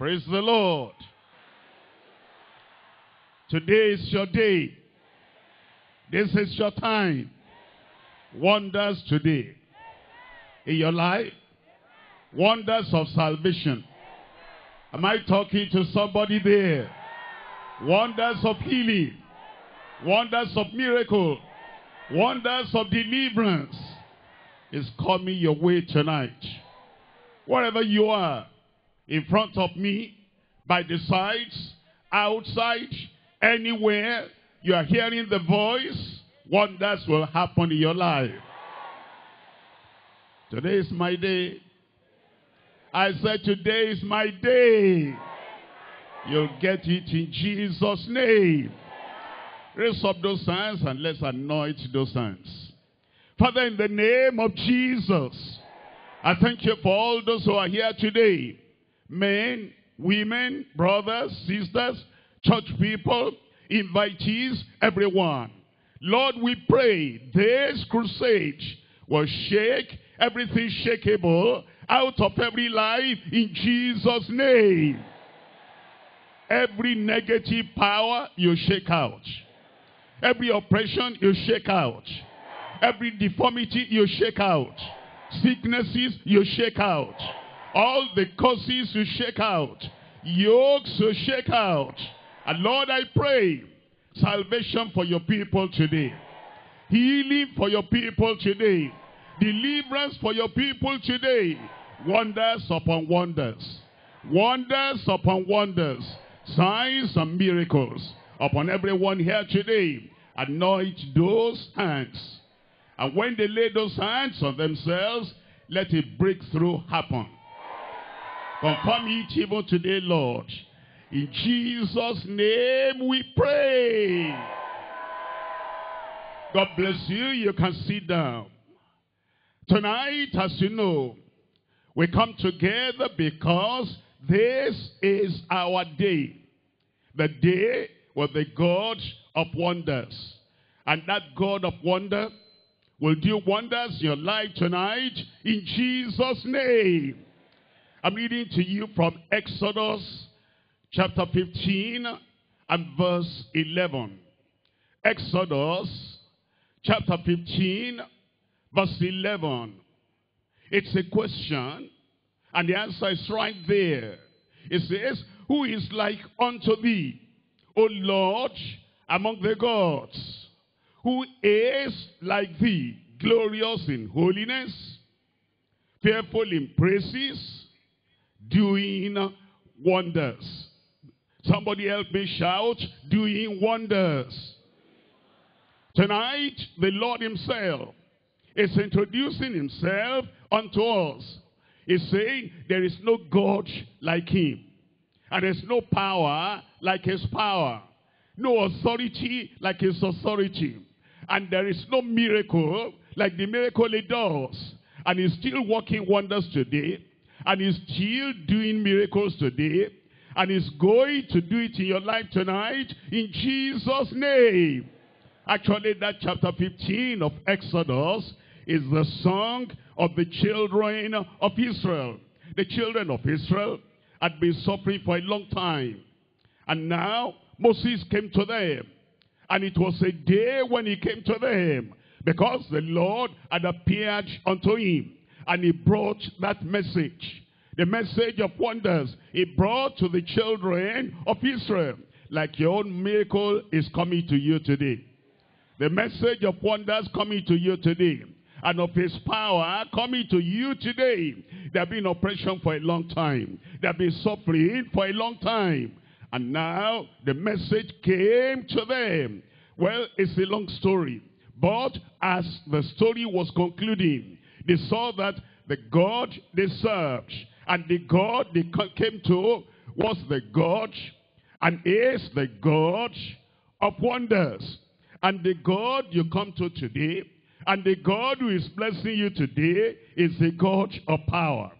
Praise the Lord. Today is your day. This is your time. Wonders today in your life. Wonders of salvation. Am I talking to somebody there? Wonders of healing. Wonders of miracle. Wonders of deliverance is coming your way tonight. Wherever you are, in front of me, by the sides, outside, anywhere, you are hearing the voice, wonders will happen in your life. Today is my day. I said today is my day. You'll get it in Jesus' name. Raise up those hands and let's anoint those hands. Father, in the name of Jesus, I thank you for all those who are here today. Men, women, brothers, sisters, church people, invitees, everyone. Lord, we pray this crusade will shake everything shakeable out of every life in Jesus' name. Every negative power you shake out. Every oppression you shake out. Every deformity you shake out. Sicknesses you shake out. All the causes you shake out. Yokes you shake out. And Lord, I pray salvation for your people today. Healing for your people today. Deliverance for your people today. Wonders upon wonders. Wonders upon wonders. Signs and miracles upon everyone here today. Anoint those hands. And when they lay those hands on themselves, let a breakthrough happen. Confirm it even today, Lord. In Jesus' name we pray. God bless you. You can sit down. Tonight, as you know, we come together because this is our day. The day with the God of wonders. And that God of wonder will do wonders in your life tonight in Jesus' name. I'm reading to you from Exodus chapter 15 and verse 11. Exodus chapter 15 verse 11. It's a question and the answer is right there. It says, who is like unto thee, O Lord, among the gods? Who is like thee, glorious in holiness, fearful in praises, doing wonders? Somebody help me shout, doing wonders. Tonight, the Lord himself is introducing himself unto us. He's saying there is no God like him. And there's no power like his power. No authority like his authority. And there is no miracle like the miracle he does. And he's still working wonders today. And he's still doing miracles today. And he's going to do it in your life tonight in Jesus' name. Actually, that chapter 15 of Exodus is the song of the children of Israel. The children of Israel had been suffering for a long time. And now Moses came to them. And it was a day when he came to them, because the Lord had appeared unto him. And he brought that message. The message of wonders he brought to the children of Israel. Like your own miracle is coming to you today. The message of wonders coming to you today. And of his power coming to you today. There have been oppression for a long time. There have been suffering for a long time. And now the message came to them. Well, it's a long story. But as the story was concluding, they saw that the God they served and the God they came to was the God and is the God of wonders. And the God you come to today and the God who is blessing you today is a God of power.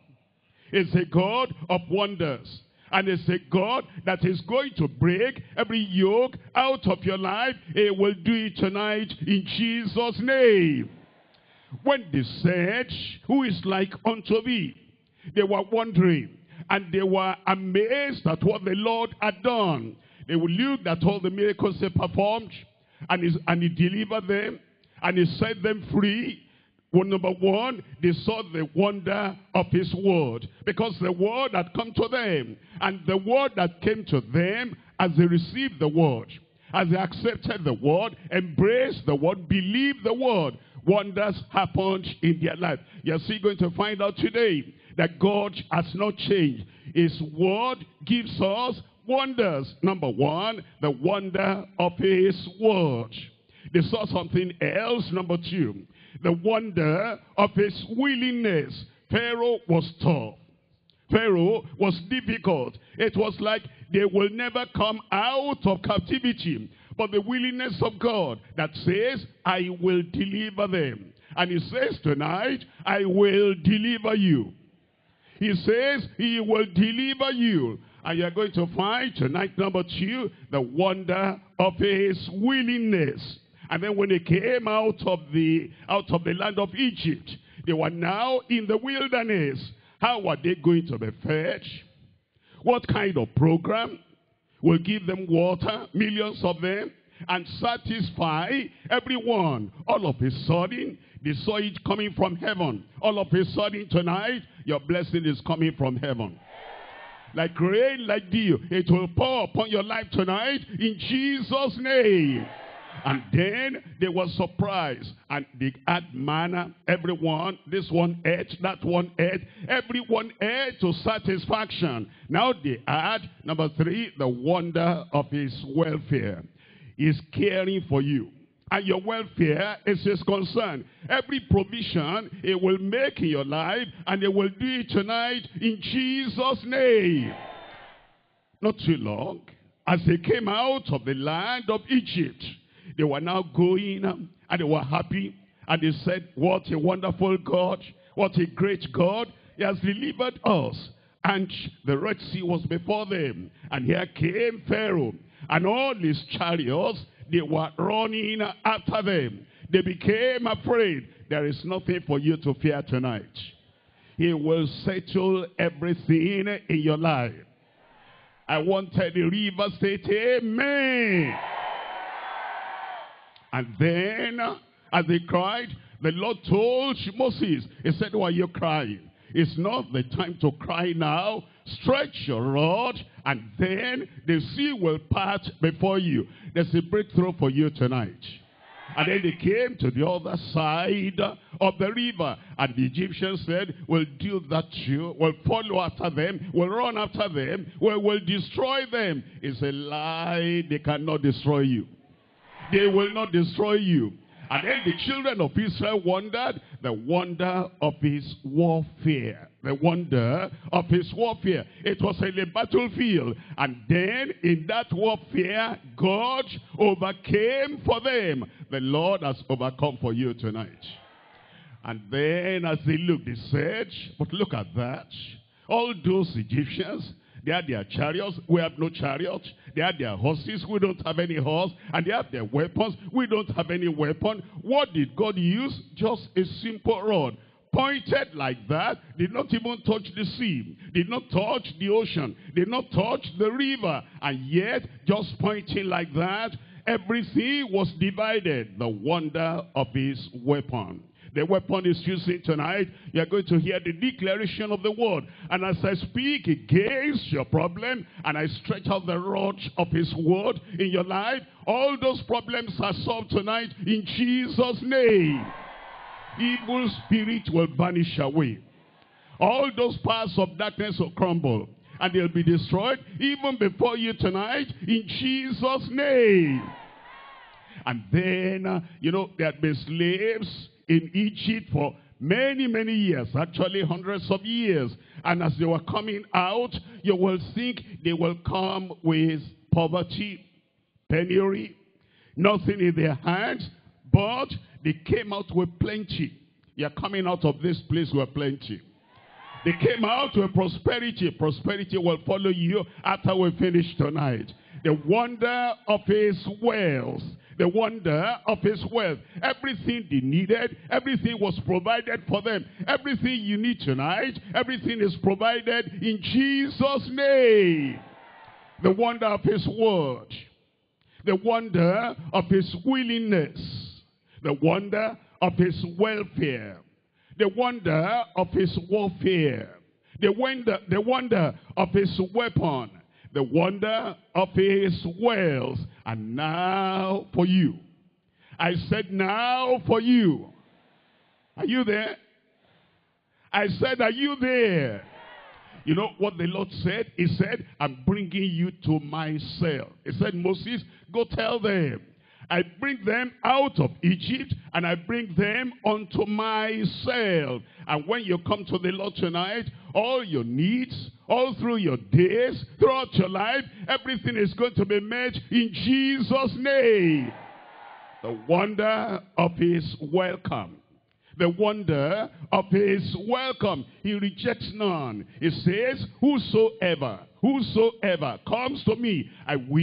It's a God of wonders. And it's a God that is going to break every yoke out of your life. It will do it tonight in Jesus' name. When they said, who is like unto thee? They were wondering, and they were amazed at what the Lord had done. They were looked at all the miracles they performed, and he delivered them, and he set them free. Well, number one, they saw the wonder of his word, because the word had come to them, and the word that came to them as they received the word, as they accepted the word, embraced the word, believed the word, wonders happened in their life. You're still going to find out today that God has not changed. His word gives us wonders. Number one, the wonder of his word. They saw something else. Number two, the wonder of his willingness. Pharaoh was tough. Pharaoh was difficult. It was like they will never come out of captivity. But the willingness of God that says, I will deliver them. And he says tonight, I will deliver you. He says he will deliver you. And you're going to find tonight, number two, the wonder of his willingness. And then when they came out of the land of Egypt, they were now in the wilderness. How are they going to be fed? What kind of program will give them water, millions of them, and satisfy everyone? All of a sudden, they saw it coming from heaven. All of a sudden tonight, your blessing is coming from heaven. Like rain, like dew, it will pour upon your life tonight in Jesus' name. And then they were surprised, and they had manna. Everyone, this one ate, that one ate, everyone ate to satisfaction. Now they had, number three, the wonder of his welfare. He's caring for you, and your welfare is his concern. Every provision he will make in your life, and he will do it tonight in Jesus' name. Not too long, as they came out of the land of Egypt, they were now going, and they were happy, and they said, what a wonderful God, what a great God, he has delivered us. And the Red Sea was before them, and here came Pharaoh, and all his chariots, they were running after them. They became afraid. There is nothing for you to fear tonight. He will settle everything in your life. I wanted the river state, amen. And then, as they cried, the Lord told Moses, he said, why are you crying? It's not the time to cry now. Stretch your rod, and then the sea will part before you. There's a breakthrough for you tonight. And then they came to the other side of the river, and the Egyptians said, we'll do that too. We'll follow after them. We'll run after them. We'll destroy them. It's a lie. They cannot destroy you. They will not destroy you. And then the children of Israel wondered the wonder of his warfare. The wonder of his warfare. It was in the battlefield. And then in that warfare, God overcame for them. The Lord has overcome for you tonight. And then as they looked, they said, but look at that. All those Egyptians, they had their chariots, we have no chariots. They had their horses, we don't have any horse. And they have their weapons, we don't have any weapon. What did God use? Just a simple rod. Pointed like that, did not even touch the sea, did not touch the ocean, did not touch the river. And yet, just pointing like that, everything was divided. The wonder of his weapon. The weapon is using tonight. You are going to hear the declaration of the word. And as I speak against your problem, and I stretch out the rod of his word in your life, all those problems are solved tonight in Jesus' name. Evil spirit will vanish away. All those powers of darkness will crumble, and they'll be destroyed even before you tonight in Jesus' name. And then, there had been slaves in Egypt for many, many years, actually hundreds of years. And as they were coming out, you will think they will come with poverty, penury, nothing in their hands, but they came out with plenty. You're coming out of this place with plenty. They came out with prosperity. Prosperity will follow you after we finish tonight. The wonder of his wealth. The wonder of his wealth. Everything they needed, everything was provided for them. Everything you need tonight, everything is provided in Jesus' name. The wonder of his word. The wonder of his willingness. The wonder of his welfare. The wonder of his warfare. The wonder of his weapon. The wonder of his wealth. And now for you. I said now for you. Are you there? I said, are you there? You know what the Lord said? He said, I'm bringing you to myself. He said, Moses, go tell them, I bring them out of Egypt and I bring them unto myself. And when you come to the Lord tonight, all your needs, all through your days, throughout your life, everything is going to be met in Jesus' name. The wonder of his welcome. The wonder of his welcome. He rejects none. He says, whosoever comes to me, I will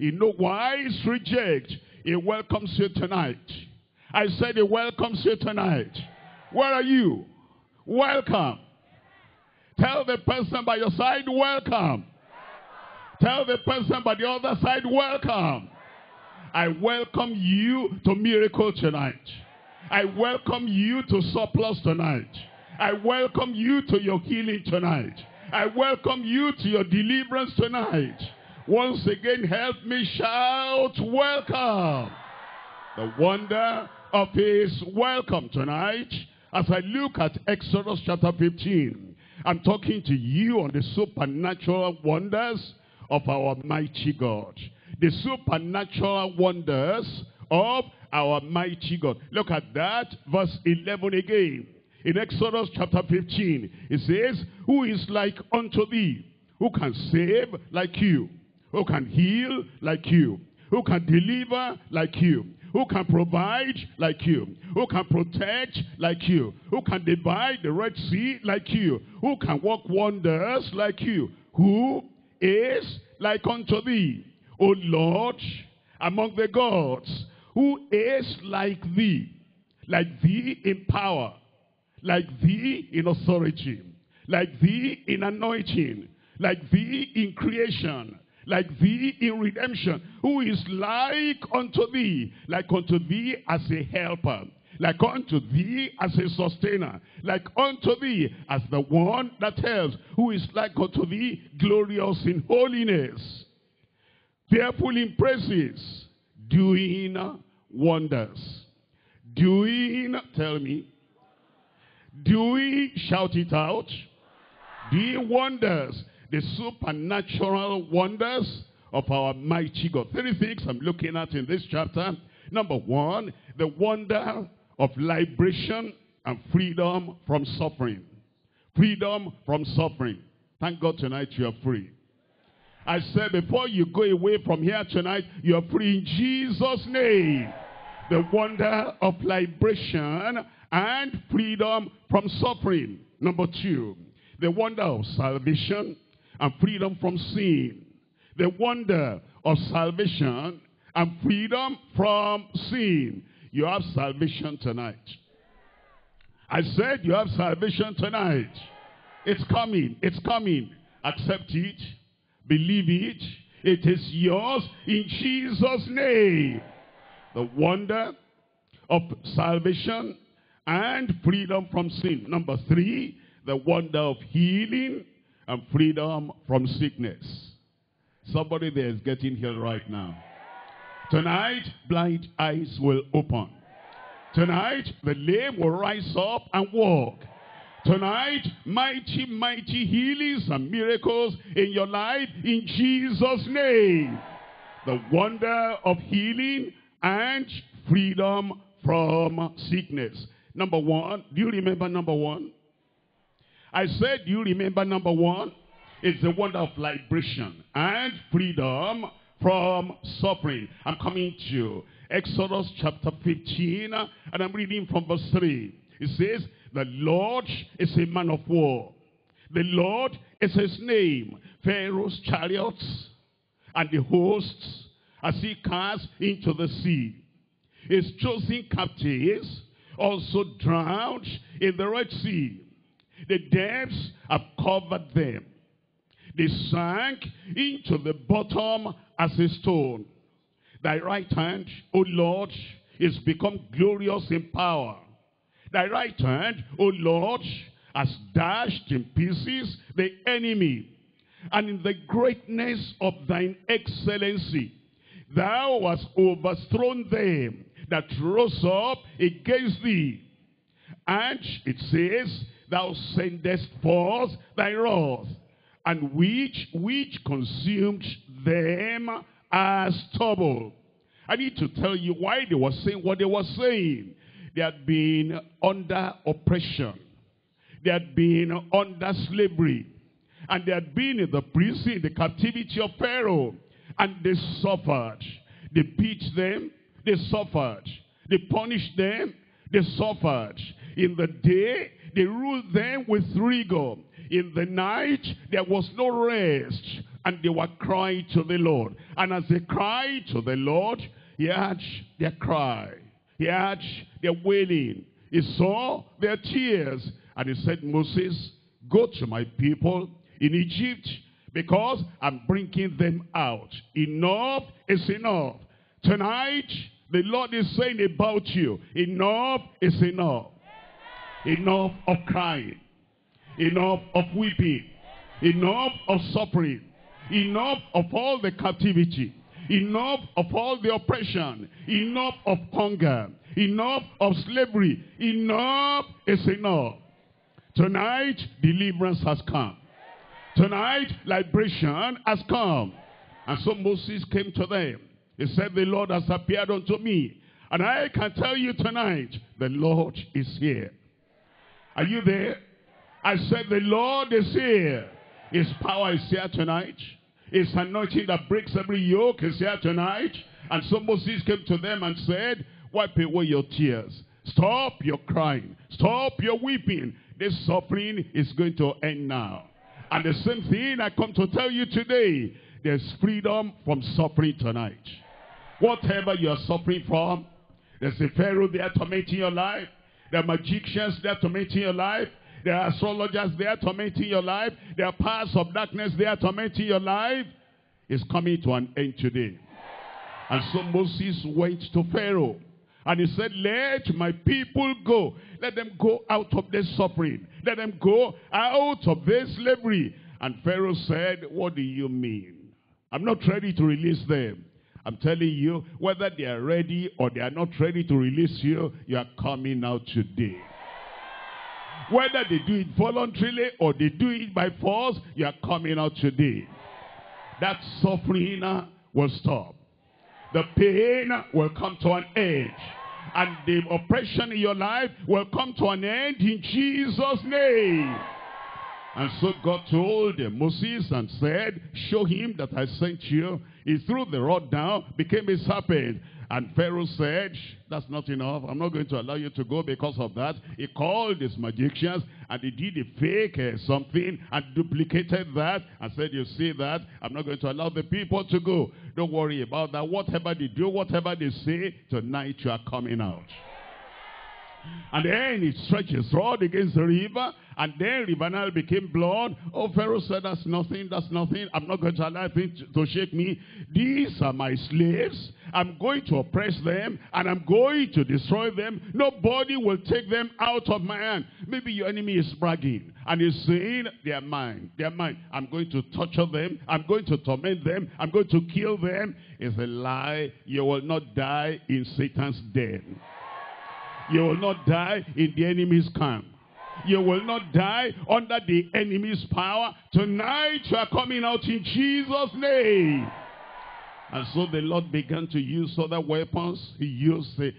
in no wise reject. He welcomes you tonight. I said he welcomes you tonight. Where are you? Welcome. Tell the person by your side, welcome. Tell the person by the other side, welcome. I welcome you to miracle tonight. I welcome you to surplus tonight. I welcome you to your healing tonight. I welcome you to your deliverance tonight. Once again, help me shout, welcome. The wonder of his welcome tonight. As I look at Exodus chapter 15, I'm talking to you on the supernatural wonders of our mighty God. The supernatural wonders of our mighty God. Look at that, verse 11 again. In Exodus chapter 15, it says, who is like unto thee? Who can save like you? Who can heal like you? Who can deliver like you? Who can provide like you? Who can protect like you? Who can divide the Red Sea like you? Who can work wonders like you? Who is like unto thee, O Lord, among the gods? Who is like thee in power, like thee in authority, like thee in anointing, like thee in creation, like thee in redemption? Who is like unto thee as a helper, like unto thee as a sustainer, like unto thee as the one that helps? Who is like unto thee, glorious in holiness, fearful in praises, doing wonders. Doing, tell me. Doing, shout it out. Doing wonders. The supernatural wonders of our mighty God. 3 things I'm looking at in this chapter. Number 1, the wonder of liberation and freedom from suffering. Freedom from suffering. Thank God tonight you are free. I said, before you go away from here tonight, you are free in Jesus' name. The wonder of liberation and freedom from suffering. Number 2, the wonder of salvation and freedom from sin. The wonder of salvation and freedom from sin. You have salvation tonight. I said you have salvation tonight. It's coming. It's coming. Accept it. Believe it. It is yours in Jesus' name. The wonder of salvation and freedom from sin. Number 3, the wonder of healing and freedom from sickness. Somebody there is getting healed right now. Tonight, blind eyes will open. Tonight, the lame will rise up and walk. Tonight, mighty, mighty healings and miracles in your life in Jesus' name. The wonder of healing and freedom from sickness. Number 1, do you remember number 1? I said, do you remember number 1? It's the wonder of liberation and freedom from suffering. I'm coming to Exodus chapter 15, and I'm reading from verse 3. It says, the Lord is a man of war. The Lord is his name. Pharaoh's chariots and the hosts as he cast into the sea. His chosen captives also drowned in the Red Sea. The depths have covered them. They sank into the bottom as a stone. Thy right hand, O Lord, is become glorious in power. Thy right hand, O Lord, has dashed in pieces the enemy. And in the greatness of thine excellency, thou hast overthrown them that rose up against thee. And it says, thou sendest forth thy wrath, and which consumed them as stubble. I need to tell you why they were saying what they were saying. They had been under oppression. They had been under slavery. And they had been in the prison, in the captivity of Pharaoh. And they suffered. They beat them. They suffered. They punished them. They suffered. In the day, they ruled them with rigor. In the night, there was no rest. And they were crying to the Lord. And as they cried to the Lord, he heard their cry. He heard their wailing. He saw their tears. And he said, Moses, go to my people in Egypt, because I'm bringing them out. Enough is enough. Tonight, the Lord is saying about you, enough is enough. Enough of crying. Enough of weeping. Enough of suffering. Enough of all the captivity. Enough of all the oppression. Enough of hunger. Enough of slavery. Enough is enough. Tonight, deliverance has come. Tonight, liberation has come. And so Moses came to them. He said, the Lord has appeared unto me. And I can tell you tonight, the Lord is here. Are you there? I said, the Lord is here. His power is here tonight. His anointing that breaks every yoke is here tonight. And so Moses came to them and said, wipe away your tears. Stop your crying. Stop your weeping. This suffering is going to end now. And the same thing I come to tell you today. There's freedom from suffering tonight. Whatever you are suffering from, there's a Pharaoh there tormenting your life. There are magicians there tormenting your life. There are astrologers there tormenting your life. There are powers of darkness there tormenting your life. It's coming to an end today. And so Moses went to Pharaoh. And he said, let my people go. Let them go out of this suffering. Let them go out of this slavery. And Pharaoh said, what do you mean? I'm not ready to release them. I'm telling you, whether they are ready or they are not ready to release you, you are coming out today. Whether they do it voluntarily or they do it by force, you are coming out today. That suffering will stop. The pain will come to an end. And the oppression in your life will come to an end in Jesus' name. And so God told Moses and said, show him that I sent you. He threw the rod down, became a serpent. And Pharaoh said, that's not enough. I'm not going to allow you to go because of that. He called his magicians and they did a fake something and duplicated that and said, you see that? I'm not going to allow the people to go. Don't worry about that. Whatever they do, whatever they say, tonight you are coming out. And then he stretched his rod against the river, and then the river Nile became blood. Oh, Pharaoh said, that's nothing, that's nothing. I'm not going to allow it to shake me. These are my slaves. I'm going to oppress them, and I'm going to destroy them. Nobody will take them out of my hand. Maybe your enemy is bragging, and he's saying, they're mine, they're mine. I'm going to torture them. I'm going to torment them. I'm going to kill them. It's a lie. You will not die in Satan's den. You will not die in the enemy's camp. You will not die under the enemy's power. Tonight you are coming out in Jesus' name. And so the Lord began to use other weapons. He used the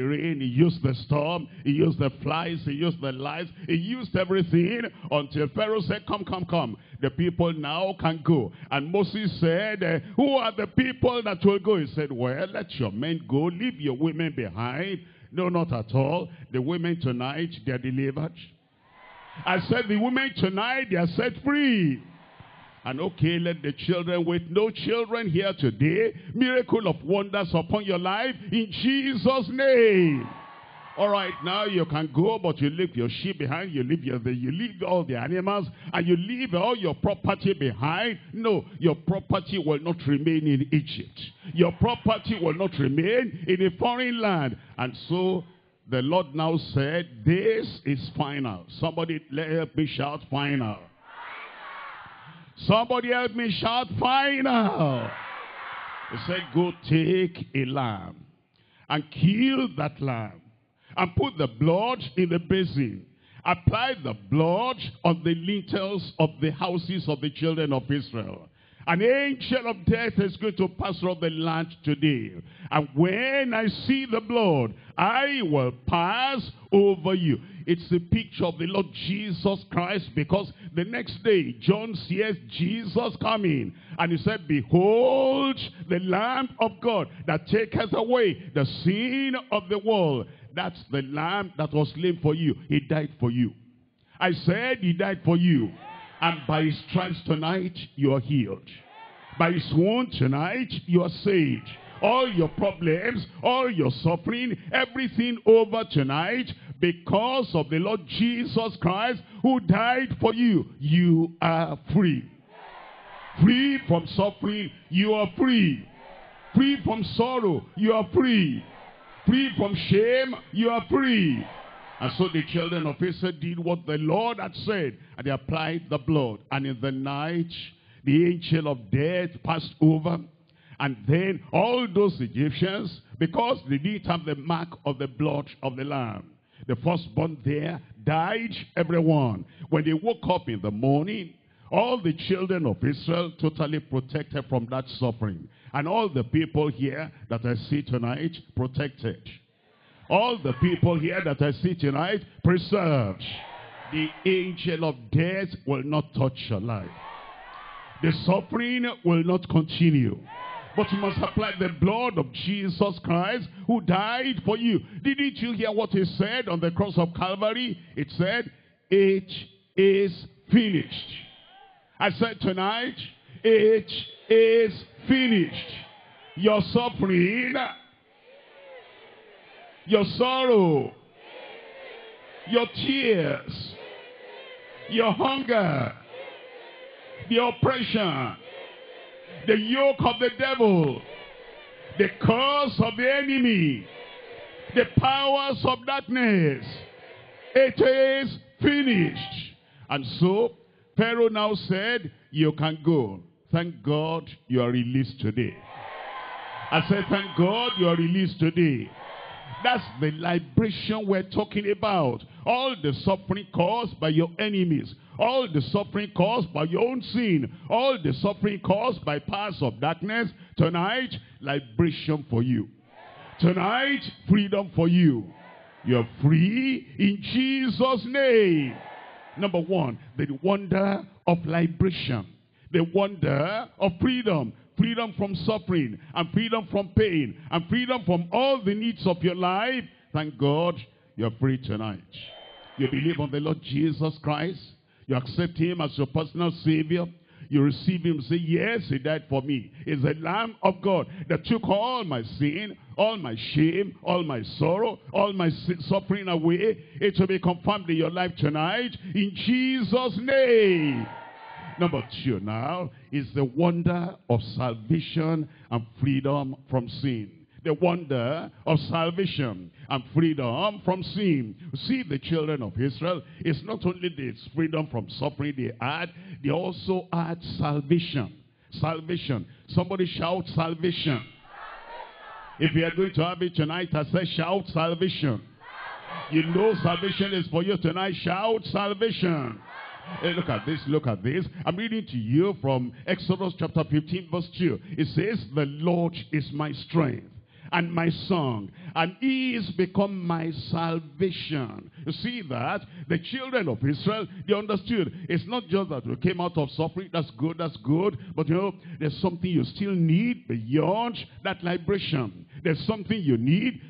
rain. He used the storm. He used the flies. He used the lights. He used everything until Pharaoh said, come, come, come. The people now can go. And Moses said, who are the people that will go? He said, well, let your men go. Leave your women behind. No, not at all. The women tonight, they're delivered. I said the women tonight, they are set free. And okay, let the children wait. No children here today. Miracle of wonders upon your life in Jesus' name. All right, now you can go, but you leave your sheep behind, you leave all the animals, and you leave all your property behind. No, your property will not remain in Egypt. Your property will not remain in a foreign land. And so the Lord now said, this is final. Somebody help me shout final. Somebody help me shout final. He said, go take a lamb and kill that lamb. And put the blood in the basin. Apply the blood on the lintels of the houses of the children of Israel. An angel of death is going to pass through the land today. And when I see the blood, I will pass over you. It's the picture of the Lord Jesus Christ, because the next day John sees Jesus coming. And he said, behold the Lamb of God that taketh away the sin of the world. That's the lamb that was slain for you. He died for you. I said he died for you. And by his stripes tonight, you are healed. By his wound tonight, you are saved. All your problems, all your suffering, everything over tonight, because of the Lord Jesus Christ who died for you, you are free. Free from suffering, you are free. Free from sorrow, you are free. Free from shame, you are free. And so the children of Israel did what the Lord had said, and they applied the blood. And in the night, the angel of death passed over. And then all those Egyptians, because they didn't have the mark of the blood of the lamb, the firstborn there died, everyone. When they woke up in the morning, all the children of Israel totally protected from that suffering. And all the people here that I see tonight, protected. All the people here that I see tonight, preserved. The angel of death will not touch your life. The suffering will not continue. But you must apply the blood of Jesus Christ who died for you. Didn't you hear what he said on the cross of Calvary? It said, it is finished. I said tonight, it is finished. Your suffering, your sorrow, your tears, your hunger, the oppression, the yoke of the devil, the curse of the enemy, the powers of darkness, it is finished. And so Pharaoh now said, you can go. Thank God you are released today. I said, thank God you are released today. That's the liberation we're talking about. All the suffering caused by your enemies. All the suffering caused by your own sin. All the suffering caused by powers of darkness. Tonight, liberation for you. Tonight, freedom for you. You're free in Jesus' name. Number one, the wonder of liberation, the wonder of freedom, freedom from suffering, and freedom from pain, and freedom from all the needs of your life. Thank God you're free tonight. You believe on the Lord Jesus Christ. You accept him as your personal Savior. You receive him. Say, yes, he died for me. He's the Lamb of God that took all my sin, all my shame, all my sorrow, all my suffering away. It will be confirmed in your life tonight in Jesus' name. Number two now is the wonder of salvation and freedom from sin. The wonder of salvation and freedom from sin. See, the children of Israel, it's not only this freedom from suffering they had, they also had salvation. Salvation. Somebody shout salvation. Salvation. If you are going to have it tonight, I say shout salvation. Salvation. You know salvation is for you tonight. Shout salvation. Hey, look at this, look at this. I'm reading to you from Exodus chapter 15 verse 2. It says, the Lord is my strength. and my song, and he is become my salvation. You see that? The children of Israel, they understood. It's not just that we came out of suffering. That's good. But you know, there's something you still need beyond that liberation. There's something you need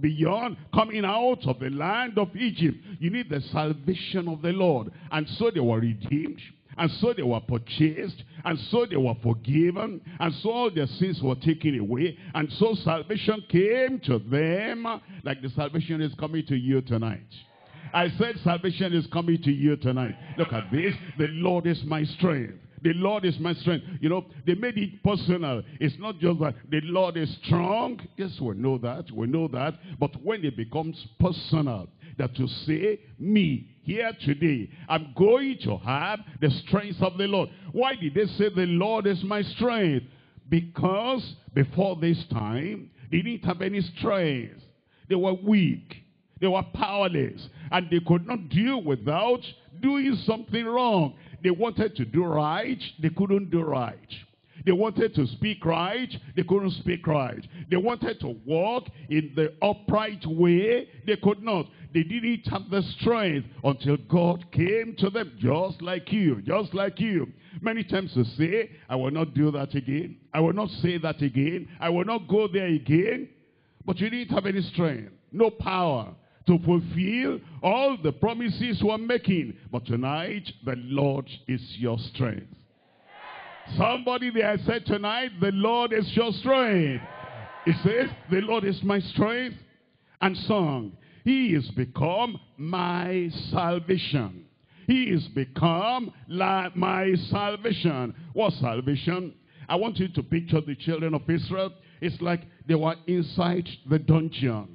beyond coming out of the land of Egypt. You need the salvation of the Lord. And so they were redeemed. And so they were purchased, and so they were forgiven, and so all their sins were taken away, and so salvation came to them, like the salvation is coming to you tonight. I said salvation is coming to you tonight. Look at this. The Lord is my strength. The Lord is my strength. You know, they made it personal. It's not just that the Lord is strong. Yes, we know that. We know that. But when it becomes personal, that to say, me, here today, I'm going to have the strength of the Lord. Why did they say the Lord is my strength? Because before this time, they didn't have any strength. They were weak. They were powerless. And they could not deal without doing something wrong. They wanted to do right. They couldn't do right. They wanted to speak right. They couldn't speak right. They wanted to walk in the upright way. They could not. They didn't have the strength until God came to them, just like you, just like you. Many times they say, I will not do that again. I will not say that again. I will not go there again. But you didn't have any strength, no power to fulfill all the promises we're making. But tonight, the Lord is your strength. Somebody there said tonight, the Lord is your strength. It says, the Lord is my strength and song. He is become my salvation. He is become my salvation. What salvation? I want you to picture the children of Israel. It's like they were inside the dungeon.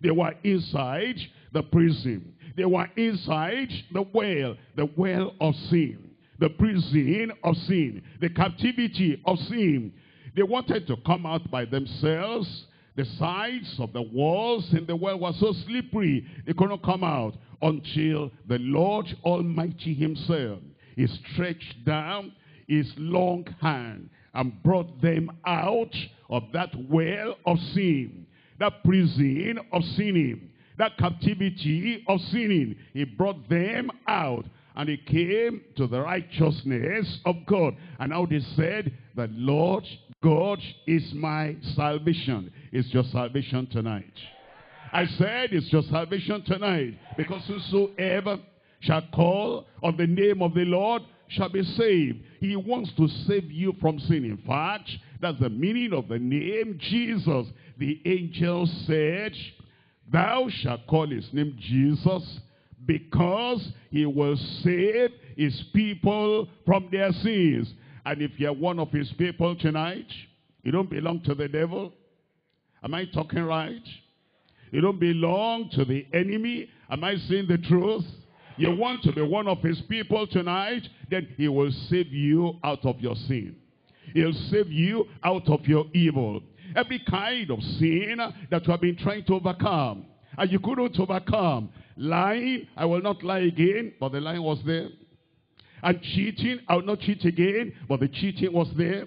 They were inside the prison. They were inside the well of sin. The prison of sin, the captivity of sin. They wanted to come out by themselves. The sides of the walls in the well were so slippery, they could not come out until the Lord Almighty himself, he stretched down his long hand and brought them out of that well of sin, that prison of sinning, that captivity of sinning. He brought them out. And he came to the righteousness of God. And now they said, the Lord God is my salvation. It's your salvation tonight. I said, it's your salvation tonight. Because whosoever shall call on the name of the Lord shall be saved. He wants to save you from sin. In fact, that's the meaning of the name Jesus. The angel said, thou shalt call his name Jesus, because he will save his people from their sins. And if you're one of his people tonight, you don't belong to the devil. Am I talking right? You don't belong to the enemy. Am I saying the truth? You want to be one of his people tonight, then he will save you out of your sin. He'll save you out of your evil. Every kind of sin that you have been trying to overcome, and you couldn't overcome. Lying, I will not lie again, but the lying was there. And cheating, I will not cheat again, but the cheating was there.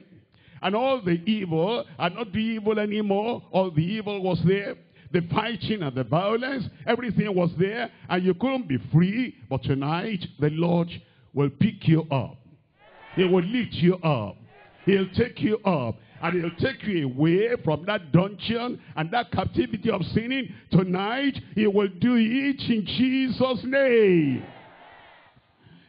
And all the evil, I will not do evil anymore, all the evil was there. The fighting and the violence, everything was there, and you couldn't be free. But tonight, the Lord will pick you up. He will lift you up. He'll take you up. And he'll take you away from that dungeon and that captivity of sinning. Tonight, he will do it in Jesus' name.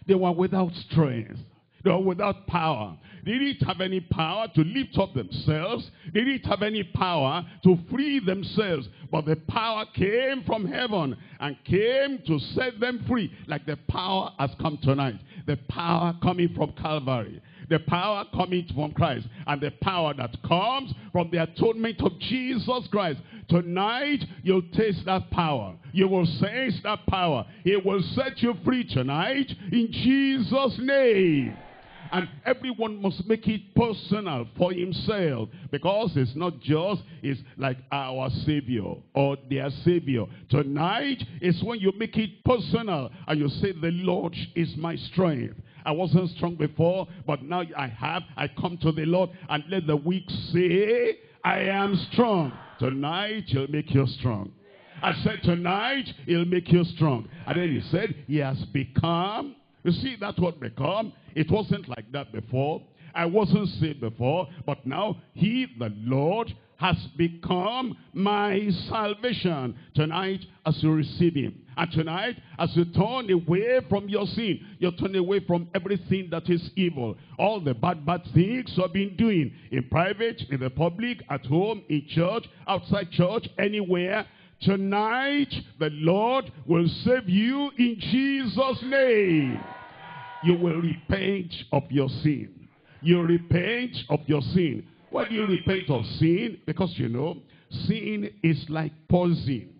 They were without strength. They were without power. They didn't have any power to lift up themselves. They didn't have any power to free themselves. But the power came from heaven and came to set them free. Like the power has come tonight. The power coming from Calvary. The power coming from Christ, and the power that comes from the atonement of Jesus Christ. Tonight, you'll taste that power. You will sense that power. It will set you free tonight in Jesus' name. And everyone must make it personal for himself, because it's not just, it's like our Savior or their Savior. Tonight is when you make it personal and you say, the Lord is my strength. I wasn't strong before, but now I come to the Lord, and let the weak say, I am strong. Tonight, he'll make you strong. I said, tonight, he'll make you strong. And then he said, he has become. You see, that word become, it wasn't like that before. I wasn't saved before, but now he, the Lord, has become my salvation. Tonight, as you receive him, and tonight, as you turn away from your sin, you turn away from everything that is evil, all the bad things you've been doing, in private, in the public, at home, in church, outside church, anywhere. Tonight, the Lord will save you in Jesus' name. You will repent of your sin. You repent of your sin. Why do you repent of sin? Because you know, sin is like poison.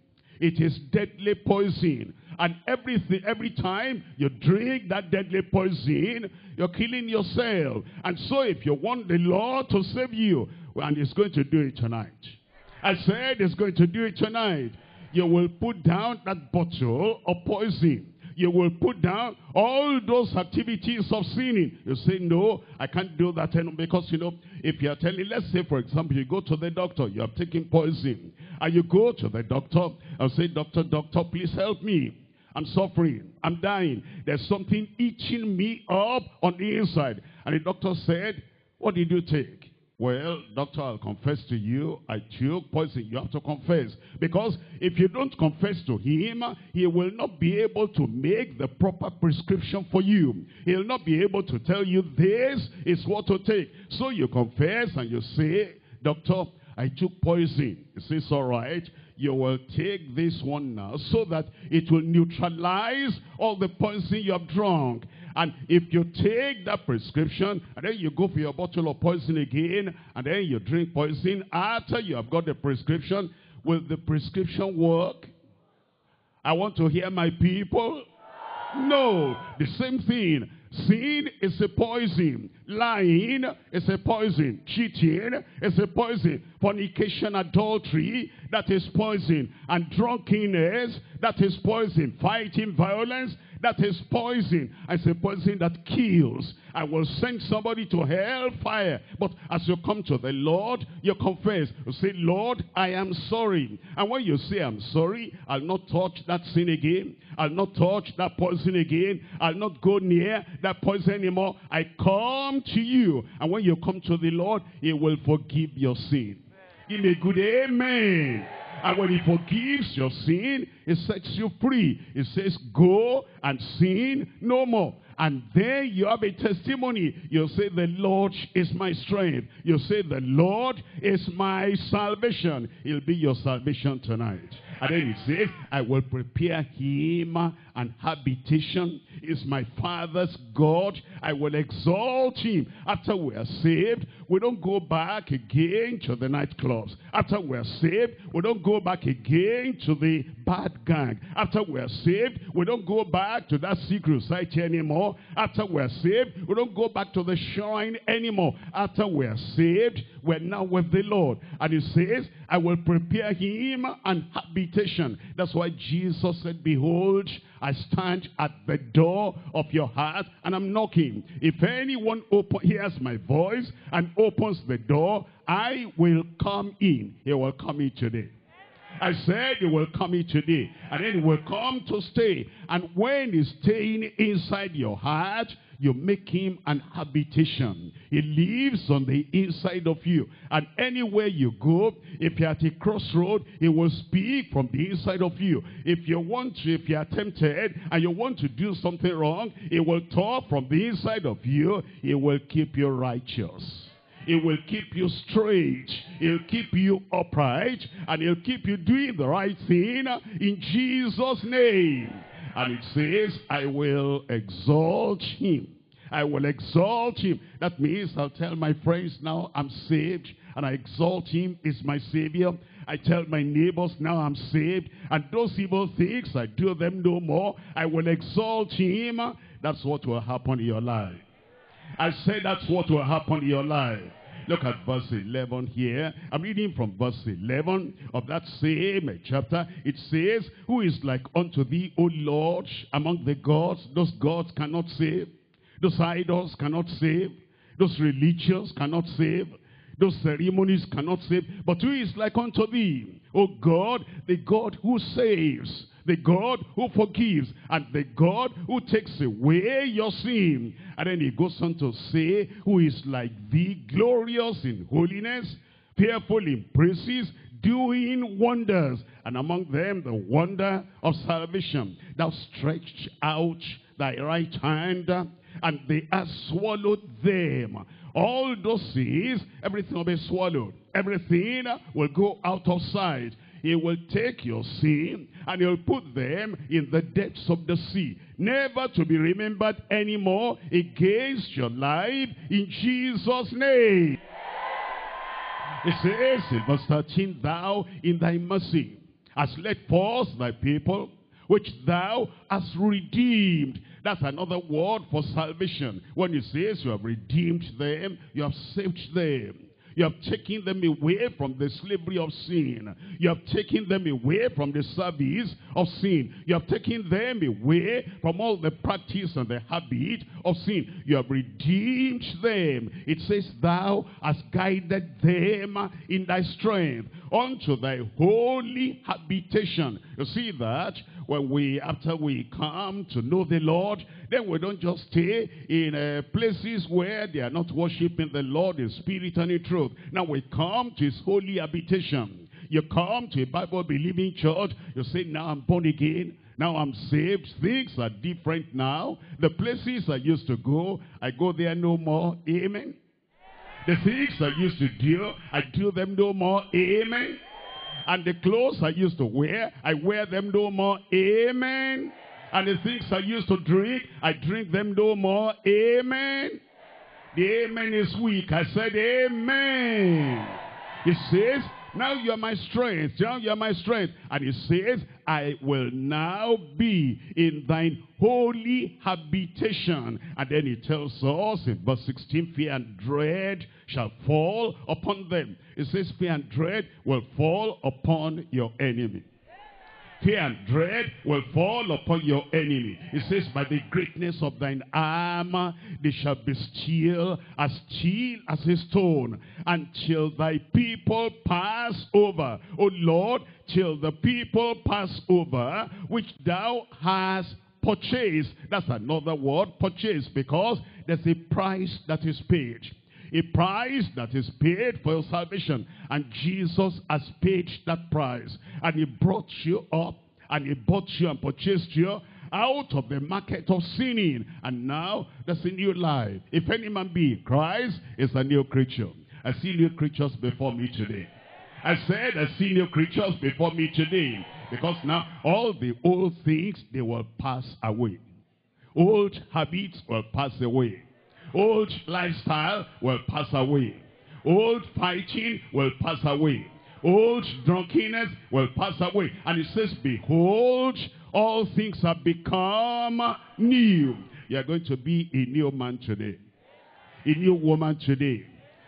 It is deadly poison. And every time you drink that deadly poison, you're killing yourself. And so if you want the Lord to save you, well, and he's going to do it tonight. I said he's going to do it tonight. You will put down that bottle of poison. You will put down all those activities of sinning. You say, no, I can't do that anymore. Because, you know, if you're telling, let's say, for example, you go to the doctor, you have taken poison. And you go to the doctor and say, doctor, please help me. I'm suffering. I'm dying. There's something itching me up on the inside. And the doctor said, what did you take? Well, doctor, I'll confess to you, I took poison. You have to confess. Because if you don't confess to him, he will not be able to make the proper prescription for you. He'll not be able to tell you this is what to take. So you confess and you say, doctor, I took poison. He says, all right, you will take this one now so that it will neutralize all the poison you have drunk. And if you take that prescription, and then you go for your bottle of poison again, and then you drink poison after you have got the prescription, will the prescription work? I want to hear my people. No, the same thing. Sin is a poison. Lying is a poison. Cheating is a poison. Fornication, adultery, that is poison. And drunkenness, that is poison. Fighting, violence, that is poison. It's a poison that kills. I will send somebody to hellfire. But as you come to the Lord, you confess. You say, Lord, I am sorry. And when you say, I'm sorry, I'll not touch that sin again. I'll not touch that poison again. I'll not go near that poison anymore. I come to you. And when you come to the Lord, he will forgive your sin. Give me a good amen. And when he forgives your sin, he sets you free. He says, go and sin no more. And then you have a testimony. You say, the Lord is my strength. You say, the Lord is my salvation. He'll be your salvation tonight. And then he says, I will prepare him an habitation. He's my Father's God. I will exalt him. After we are saved, we don't go back again to the nightclubs. After we are saved, we don't go back again to the bad gang. After we are saved, we don't go back to that secret society anymore. After we are saved, we don't go back to the shrine anymore. After we are saved, we're now with the Lord. And he says, I will prepare him an habitation. That's why Jesus said, behold, I stand at the door of your heart and I'm knocking. If anyone hears my voice and opens the door, I will come in. He will come in today. I said he will come in today. And then he will come to stay. And when he's staying inside your heart, you make him an habitation. He lives on the inside of you. And anywhere you go, if you're at a crossroad, he will speak from the inside of you. If you're tempted and you want to do something wrong, he will talk from the inside of you. He will keep you righteous. It will keep you straight. It'll keep you upright. And it'll keep you doing the right thing in Jesus' name. And it says, I will exalt him. I will exalt him. That means I'll tell my friends now I'm saved. And I exalt him as my Savior. I tell my neighbors now I'm saved. And those evil things, I do them no more. I will exalt him. That's what will happen in your life. I said that's what will happen in your life. Look at verse 11 here. I'm reading from verse 11 of that same chapter. It says, who is like unto thee, O Lord, among the gods? Those gods cannot save. Those idols cannot save. Those religions cannot save. Those ceremonies cannot save. But who is like unto thee, O God, the God who saves, the God who forgives, and the God who takes away your sin. And then he goes on to say, who is like thee, glorious in holiness, fearful in praises, doing wonders, and among them the wonder of salvation. Thou stretched out thy right hand, and they have swallowed them. All those things, everything will be swallowed. Everything will go out of sight. He will take your sin and he will put them in the depths of the sea, never to be remembered anymore against your life, in Jesus' name. It says in verse 13, thou in thy mercy hast led forth thy people, which thou hast redeemed. That's another word for salvation. When it says you have redeemed them, you have saved them. You have taken them away from the slavery of sin. You have taken them away from the service of sin. You have taken them away from all the practice and the habit of sin. You have redeemed them. It says thou hast guided them in thy strength unto thy holy habitation. You see that? When after we come to know the Lord, then we don't just stay in places where they are not worshiping the Lord in spirit and in truth. Now we come to his holy habitation. You come to a Bible-believing church, you say, now I'm born again, now I'm saved, things are different now. The places I used to go, I go there no more, amen. The things I used to do, I do them no more, amen. And the clothes I used to wear, I wear them no more, amen. And the things I used to drink, I drink them no more, amen. The amen is weak. I said amen. It says, now you are my strength, now you are my strength. And it says, I will now be in thine holy habitation. And then it tells us in verse 16, fear and dread shall fall upon them. It says, fear and dread will fall upon your enemy. Fear and dread will fall upon your enemy. It says, by the greatness of thine arm, they shall be still as a stone, until thy people pass over. O Lord, till the people pass over, which thou hast purchased. That's another word, purchase, because there's a price that is paid. A price that is paid for your salvation. And Jesus has paid that price. And he brought you up. And he bought you and purchased you out of the market of sinning. And now there's a new life. If any man be in Christ, is a new creature. I see new creatures before me today. I said I see new creatures before me today. Because now all the old things, they will pass away. Old habits will pass away. Old lifestyle will pass away. Old fighting will pass away. Old drunkenness will pass away. And it says, behold, all things have become new. You are going to be a new man today. A new woman today.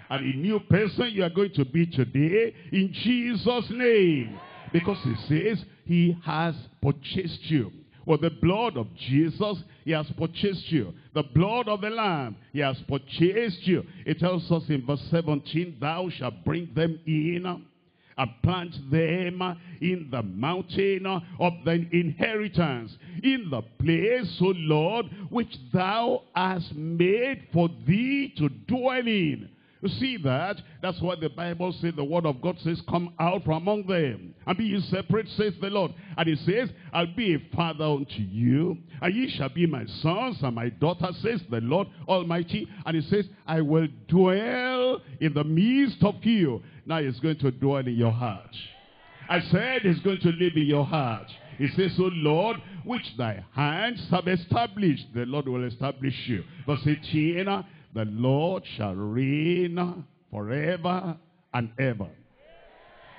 And a new person you are going to be today, in Jesus' name. Because it says, he has purchased you. With the blood of Jesus, he has purchased you. The blood of the Lamb, he has purchased you. It tells us in verse 17, thou shalt bring them in and plant them in the mountain of thine inheritance, in the place, O Lord, which thou hast made for thee to dwell in. You see that? That's why the Bible says, the word of God says, come out from among them and be ye separate, says the Lord. And he says, I'll be a father unto you, and ye shall be my sons and my daughters, says the Lord Almighty. And he says, I will dwell in the midst of you. Now he's going to dwell in your heart. I said he's going to live in your heart. He says, O Lord, which thy hands have established, the Lord will establish you. Verse 18, the Lord shall reign forever and ever.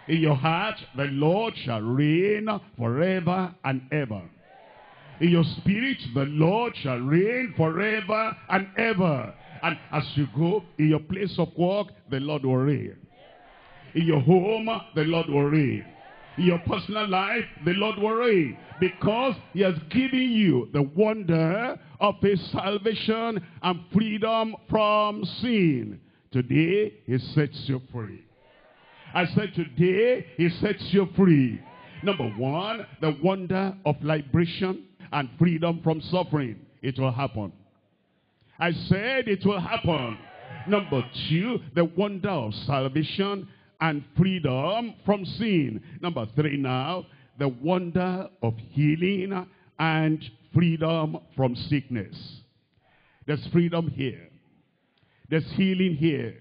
In your heart, the Lord shall reign forever and ever. In your spirit, the Lord shall reign forever and ever. And as you go, in your place of work, the Lord will reign. In your home, the Lord will reign. In your personal life, the Lord will reign. Because he has given you the wonder of his salvation and freedom from sin. Today, he sets you free. I said today, he sets you free. Number one, the wonder of liberation and freedom from suffering. It will happen. I said it will happen. Number two, the wonder of salvation and freedom from sin. Number three now, the wonder of healing and freedom from sickness. There's freedom here. There's healing here.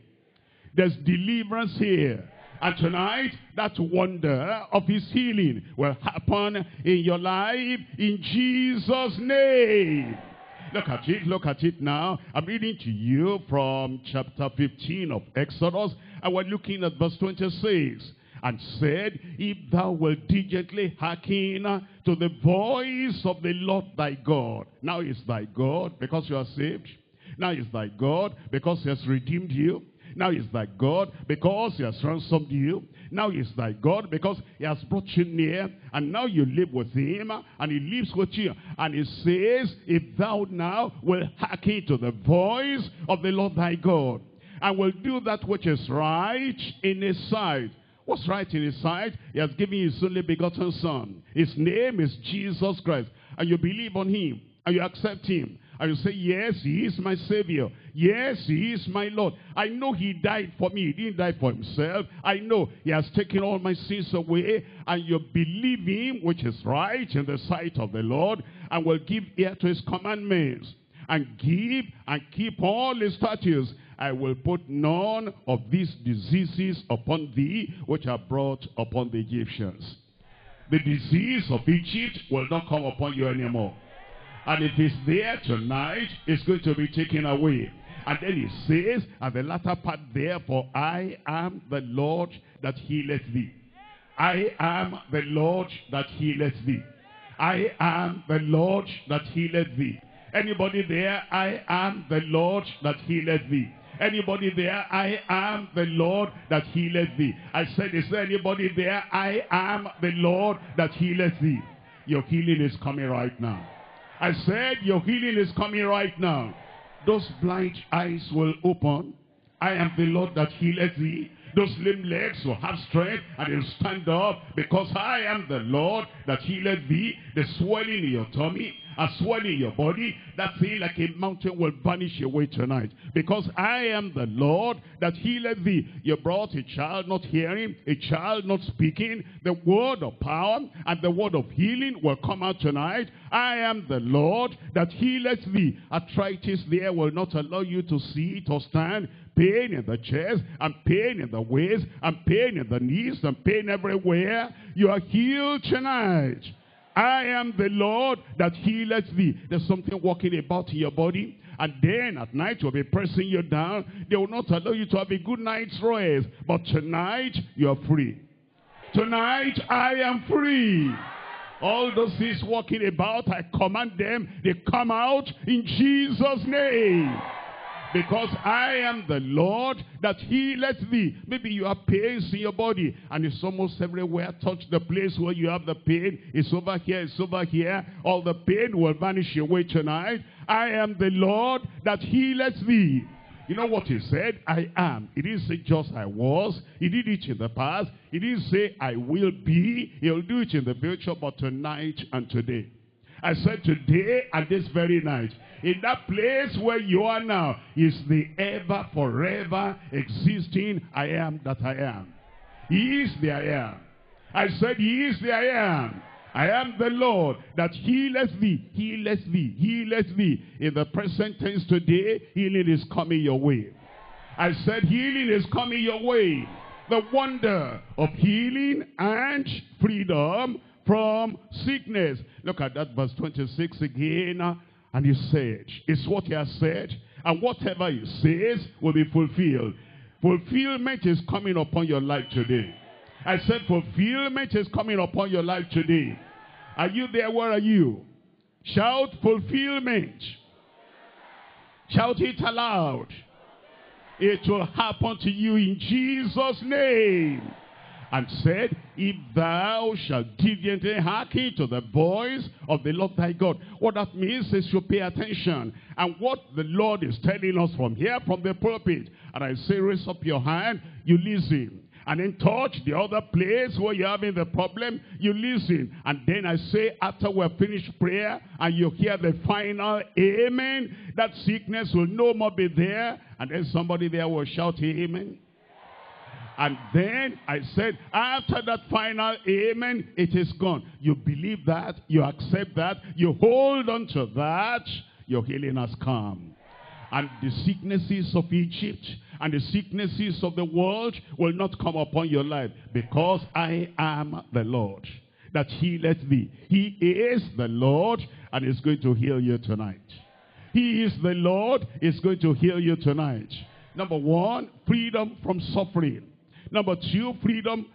There's deliverance here. And tonight, that wonder of his healing will happen in your life in Jesus' name. Look at it now. I'm reading to you from chapter 15 of Exodus. And we're looking at verse 26. And said, if thou wilt diligently hearken to the voice of the Lord thy God. Now is thy God because you are saved. Now is thy God because he has redeemed you. Now is thy God because he has ransomed you. Now is thy God because he has brought you near. And now you live with him and he lives with you. And he says, if thou now wilt hearken to the voice of the Lord thy God, and will do that which is right in his sight. What's right in his sight? He has given his only begotten son. His name is Jesus Christ. And you believe on him and you accept him. And you say, yes, he is my Savior. Yes, he is my Lord. I know he died for me. He didn't die for himself. I know he has taken all my sins away. And you believe him, which is right in the sight of the Lord, and will give ear to his commandments, and give and keep all his statutes. I will put none of these diseases upon thee, which are brought upon the Egyptians. The disease of Egypt will not come upon you anymore. And if it's there tonight, it's going to be taken away. And then he says, at the latter part, therefore, I am the Lord that healeth thee. I am the Lord that healeth thee. I am the Lord that healeth thee. Anybody there, I am the Lord that healeth thee. Anybody there, I am the Lord that healeth thee. I said, is there anybody there, I am the Lord that healeth thee. Your healing is coming right now. I said, your healing is coming right now. Those blind eyes will open. I am the Lord that healeth thee. Those lame legs will have strength and they'll stand up, because I am the Lord that healeth thee. The swelling in your tummy, a swelling in your body, that thing like a mountain will vanish away tonight, because I am the Lord that healeth thee. You brought a child not hearing, a child not speaking. The word of power and the word of healing will come out tonight. I am the Lord that healeth thee. Arthritis there will not allow you to sit or stand. Pain in the chest, and pain in the waist, and pain in the knees, and pain everywhere. You are healed tonight. I am the Lord that healeth thee. There's something walking about in your body, and then at night you'll be pressing you down. They will not allow you to have a good night's rest. But tonight you are free. Tonight I am free. All those things walking about, I command them, they come out in Jesus' name. Because I am the Lord that healeth thee. Maybe you have pains in your body, and it's almost everywhere. Touch the place where you have the pain. It's over here, it's over here. All the pain will vanish away tonight. I am the Lord that healeth thee. You know what he said? I am. He didn't say just I was. He did it in the past. He didn't say I will be. He'll do it in the future, but tonight and today. I said today and this very night. In that place where you are now is the ever, forever existing I am that I am. He is the I am. I said he is the I am. I am the Lord that healeth thee, healeth thee, healeth thee. In the present tense today, healing is coming your way. I said healing is coming your way. The wonder of healing and freedom from sickness. Look at that verse 26 again. And he said, it's what he has said, and whatever he says will be fulfilled. Fulfillment is coming upon your life today. I said fulfillment is coming upon your life today. Are you there? Where are you? Shout fulfillment. Shout it aloud. It will happen to you in Jesus' name. And said, if thou shalt diligently hearken to the voice of the Lord thy God. What that means is you pay attention. And what the Lord is telling us from here, from the pulpit, and I say, raise up your hand, you listen. And then touch the other place where you're having the problem, you listen. And then I say, after we're finished prayer, and you hear the final amen, that sickness will no more be there. And then somebody there will shout, amen. And then I said, after that final amen, it is gone. You believe that, you accept that, you hold on to that, your healing has come. And the sicknesses of Egypt and the sicknesses of the world will not come upon your life, because I am the Lord that healeth thee. He is the Lord and is going to heal you tonight. He is the Lord, is going to heal you tonight. Number one, freedom from suffering. Number two, freedom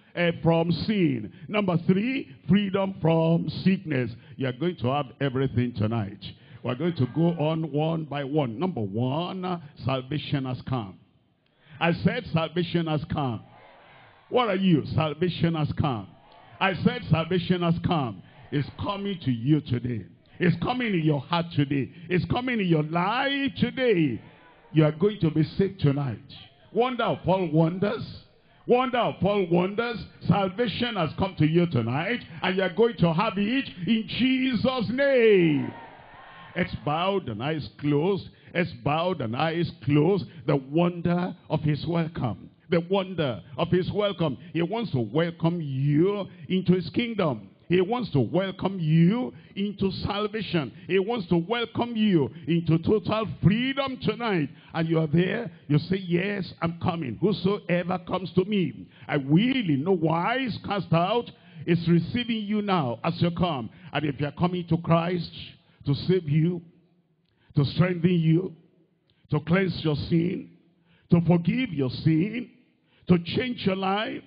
from sin. Number three, freedom from sickness. You are going to have everything tonight. We're going to go on one by one. Number one, salvation has come. I said salvation has come. What are you? Salvation has come. I said salvation has come. It's coming to you today. It's coming in your heart today. It's coming in your life today. You are going to be saved tonight. Wonder of all wonders. Wonder of all wonders. Salvation has come to you tonight. And you are going to have it in Jesus' name. It's bowed and eyes closed. It's bowed and eyes closed. The wonder of his welcome. The wonder of his welcome. He wants to welcome you into his kingdom. He wants to welcome you into salvation. He wants to welcome you into total freedom tonight. And you are there. You say, yes, I'm coming. Whosoever comes to me, I will in no wise cast out. It's receiving you now as you come. And if you are coming to Christ to save you, to strengthen you, to cleanse your sin, to forgive your sin, to change your life,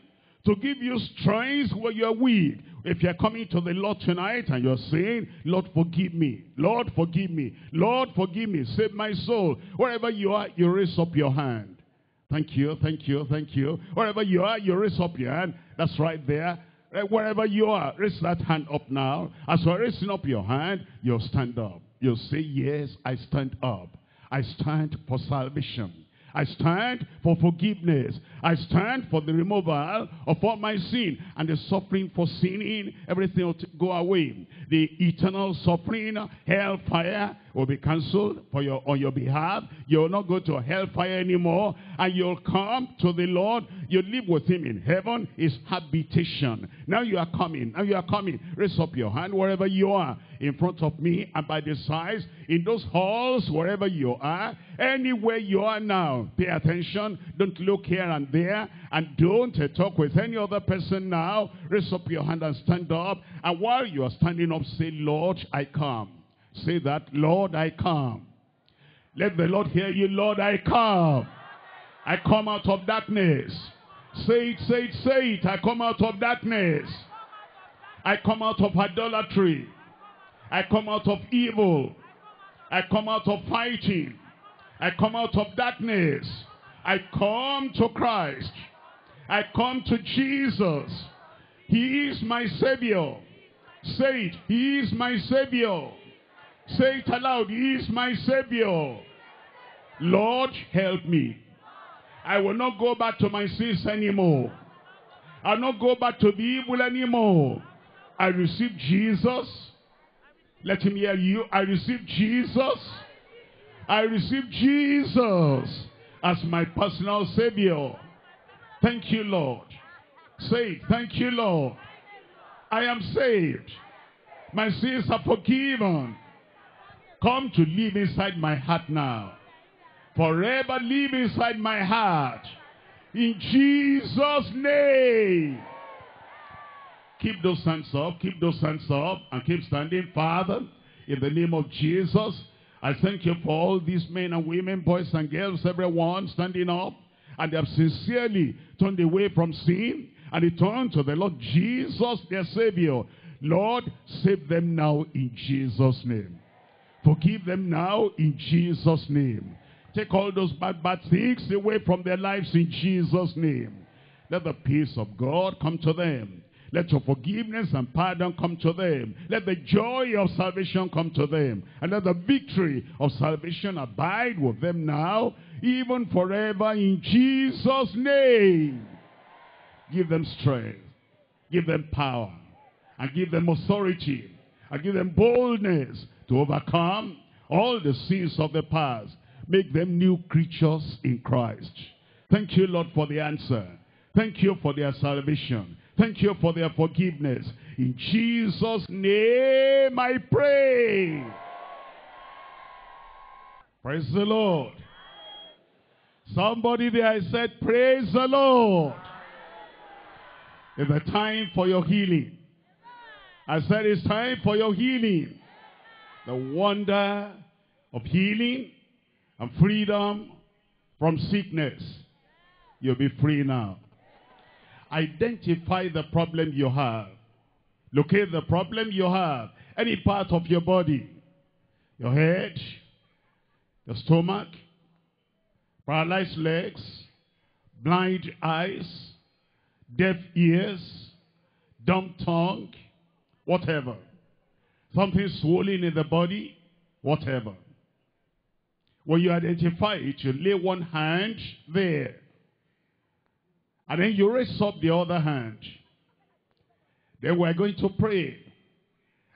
to give you strength where you are weak. If you are coming to the Lord tonight and you are saying, Lord, forgive me. Lord, forgive me. Lord, forgive me. Save my soul. Wherever you are, you raise up your hand. Thank you, thank you, thank you. Wherever you are, you raise up your hand. That's right there. Wherever you are, raise that hand up now. As you are raising up your hand, you'll stand up. You'll say, yes, I stand up. I stand for salvation. I stand for forgiveness. I stand for the removal of all my sin. And the suffering for sinning, everything will go away. The eternal suffering, hellfire will be cancelled on your behalf. You'll not go to hellfire anymore. And you'll come to the Lord. You live with him in heaven. His habitation. Now you are coming. Now you are coming. Raise up your hand wherever you are. In front of me and by the sides. In those halls, wherever you are. Anywhere you are now. Pay attention. Don't look here and there. And don't talk with any other person now. Raise up your hand and stand up. And while you are standing up, say, Lord, I come. Say that, Lord, I come. Let the Lord hear you. Lord, I come. I come out of darkness. Say it, say it, say it. I come out of darkness. I come out of idolatry. I come out of evil. I come out of fighting. I come out of darkness. I come to Christ. I come to Jesus. He is my Savior. Say it. He is my Savior. Say it aloud. He is my Savior. Lord, help me. I will not go back to my sins anymore. I will not go back to the evil anymore. I receive Jesus. Let him hear you. I receive Jesus. I receive Jesus as my personal Savior. Thank you, Lord. Say it. Thank you, Lord. I am saved. My sins are forgiven. Come to live inside my heart now. Forever live inside my heart. In Jesus' name. Keep those hands up. Keep those hands up. And keep standing. Father, in the name of Jesus, I thank you for all these men and women, boys and girls, everyone standing up. And they have sincerely turned away from sin. And they turn to the Lord Jesus, their Savior. Lord, save them now in Jesus' name. Forgive them now in Jesus' name. Take all those bad things away from their lives in Jesus' name. Let the peace of God come to them. Let your forgiveness and pardon come to them. Let the joy of salvation come to them. And let the victory of salvation abide with them now, even forever, in Jesus' name. Give them strength. Give them power. And give them authority. And give them boldness to overcome all the sins of the past. Make them new creatures in Christ. Thank you, Lord, for the answer. Thank you for their salvation. Thank you for their forgiveness. In Jesus' name I pray. Praise the Lord. Somebody there said, praise the Lord. It's a time for your healing. I said it's time for your healing. The wonder of healing and freedom from sickness. You'll be free now. Identify the problem you have. Locate the problem you have. Any part of your body. Your head. Your stomach. Paralyzed legs. Blind eyes. Deaf ears. Dumb tongue. Whatever. Something swollen in the body. Whatever. When you identify it, you lay one hand there. And then you raise up the other hand. Then we're going to pray.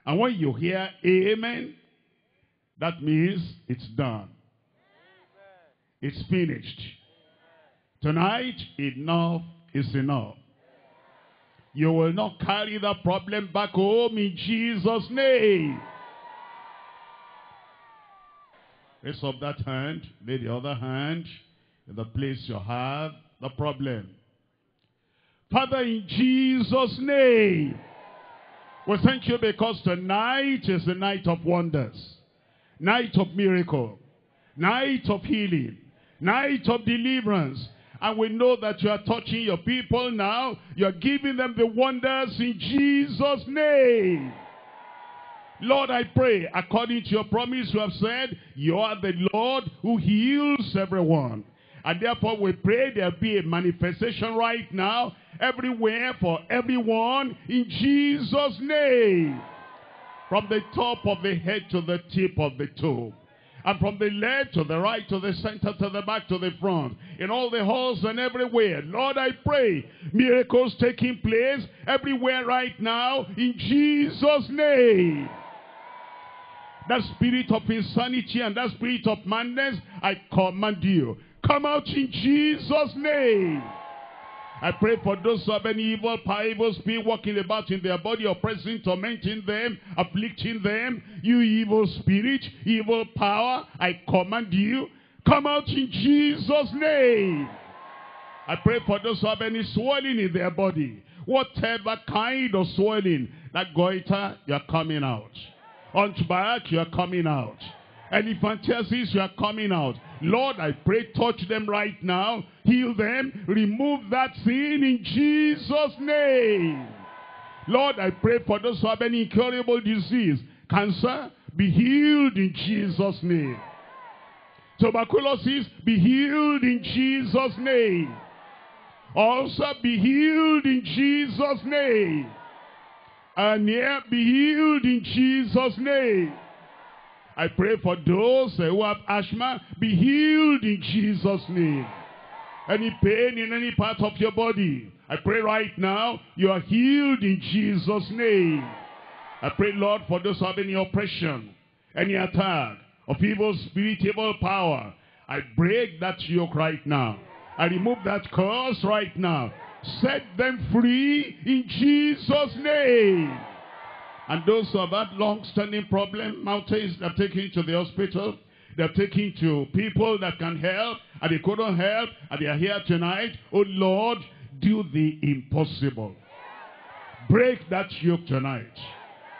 And when you hear amen, that means it's done. It's finished. Tonight, enough is enough. You will not carry that problem back home in Jesus' name. Raise up that hand, lay the other hand in the place you have the problem. Father, in Jesus' name, we thank you because tonight is the night of wonders, night of miracle, night of healing, night of deliverance. And we know that you are touching your people now. You are giving them the wonders in Jesus' name. Lord, I pray, according to your promise, you have said, you are the Lord who heals everyone. And therefore, we pray there be a manifestation right now, everywhere, for everyone, in Jesus' name. From the top of the head to the tip of the toe. And from the left to the right to the center to the back to the front. In all the halls and everywhere. Lord, I pray, miracles taking place everywhere right now, in Jesus' name. That spirit of insanity and that spirit of madness, I command you. Come out in Jesus' name. I pray for those who have any evil power, evil spirit walking about in their body, oppressing, tormenting them, afflicting them. You evil spirit, evil power, I command you. Come out in Jesus' name. I pray for those who have any swelling in their body. Whatever kind of swelling. Like goiter, you are coming out. Hunchback, you are coming out. Elephantiasis, you are coming out. Lord, I pray, touch them right now. Heal them. Remove that sin in Jesus' name. Lord, I pray for those who have any incurable disease. Cancer, be healed in Jesus' name. Tuberculosis, be healed in Jesus' name. Ulcer, be healed in Jesus' name. Anemia, be healed in Jesus' name. I pray for those who have asthma, be healed in Jesus' name. Any pain in any part of your body, I pray right now, you are healed in Jesus' name. I pray, Lord, for those who have any oppression, any attack of evil spirit, evil power, I break that yoke right now. I remove that curse right now. Set them free in Jesus' name. And those who have had long-standing problems, mountains that take you to the hospital, they're taking to people that can help, and they couldn't help, and they are here tonight. Oh Lord, do the impossible. Break that yoke tonight.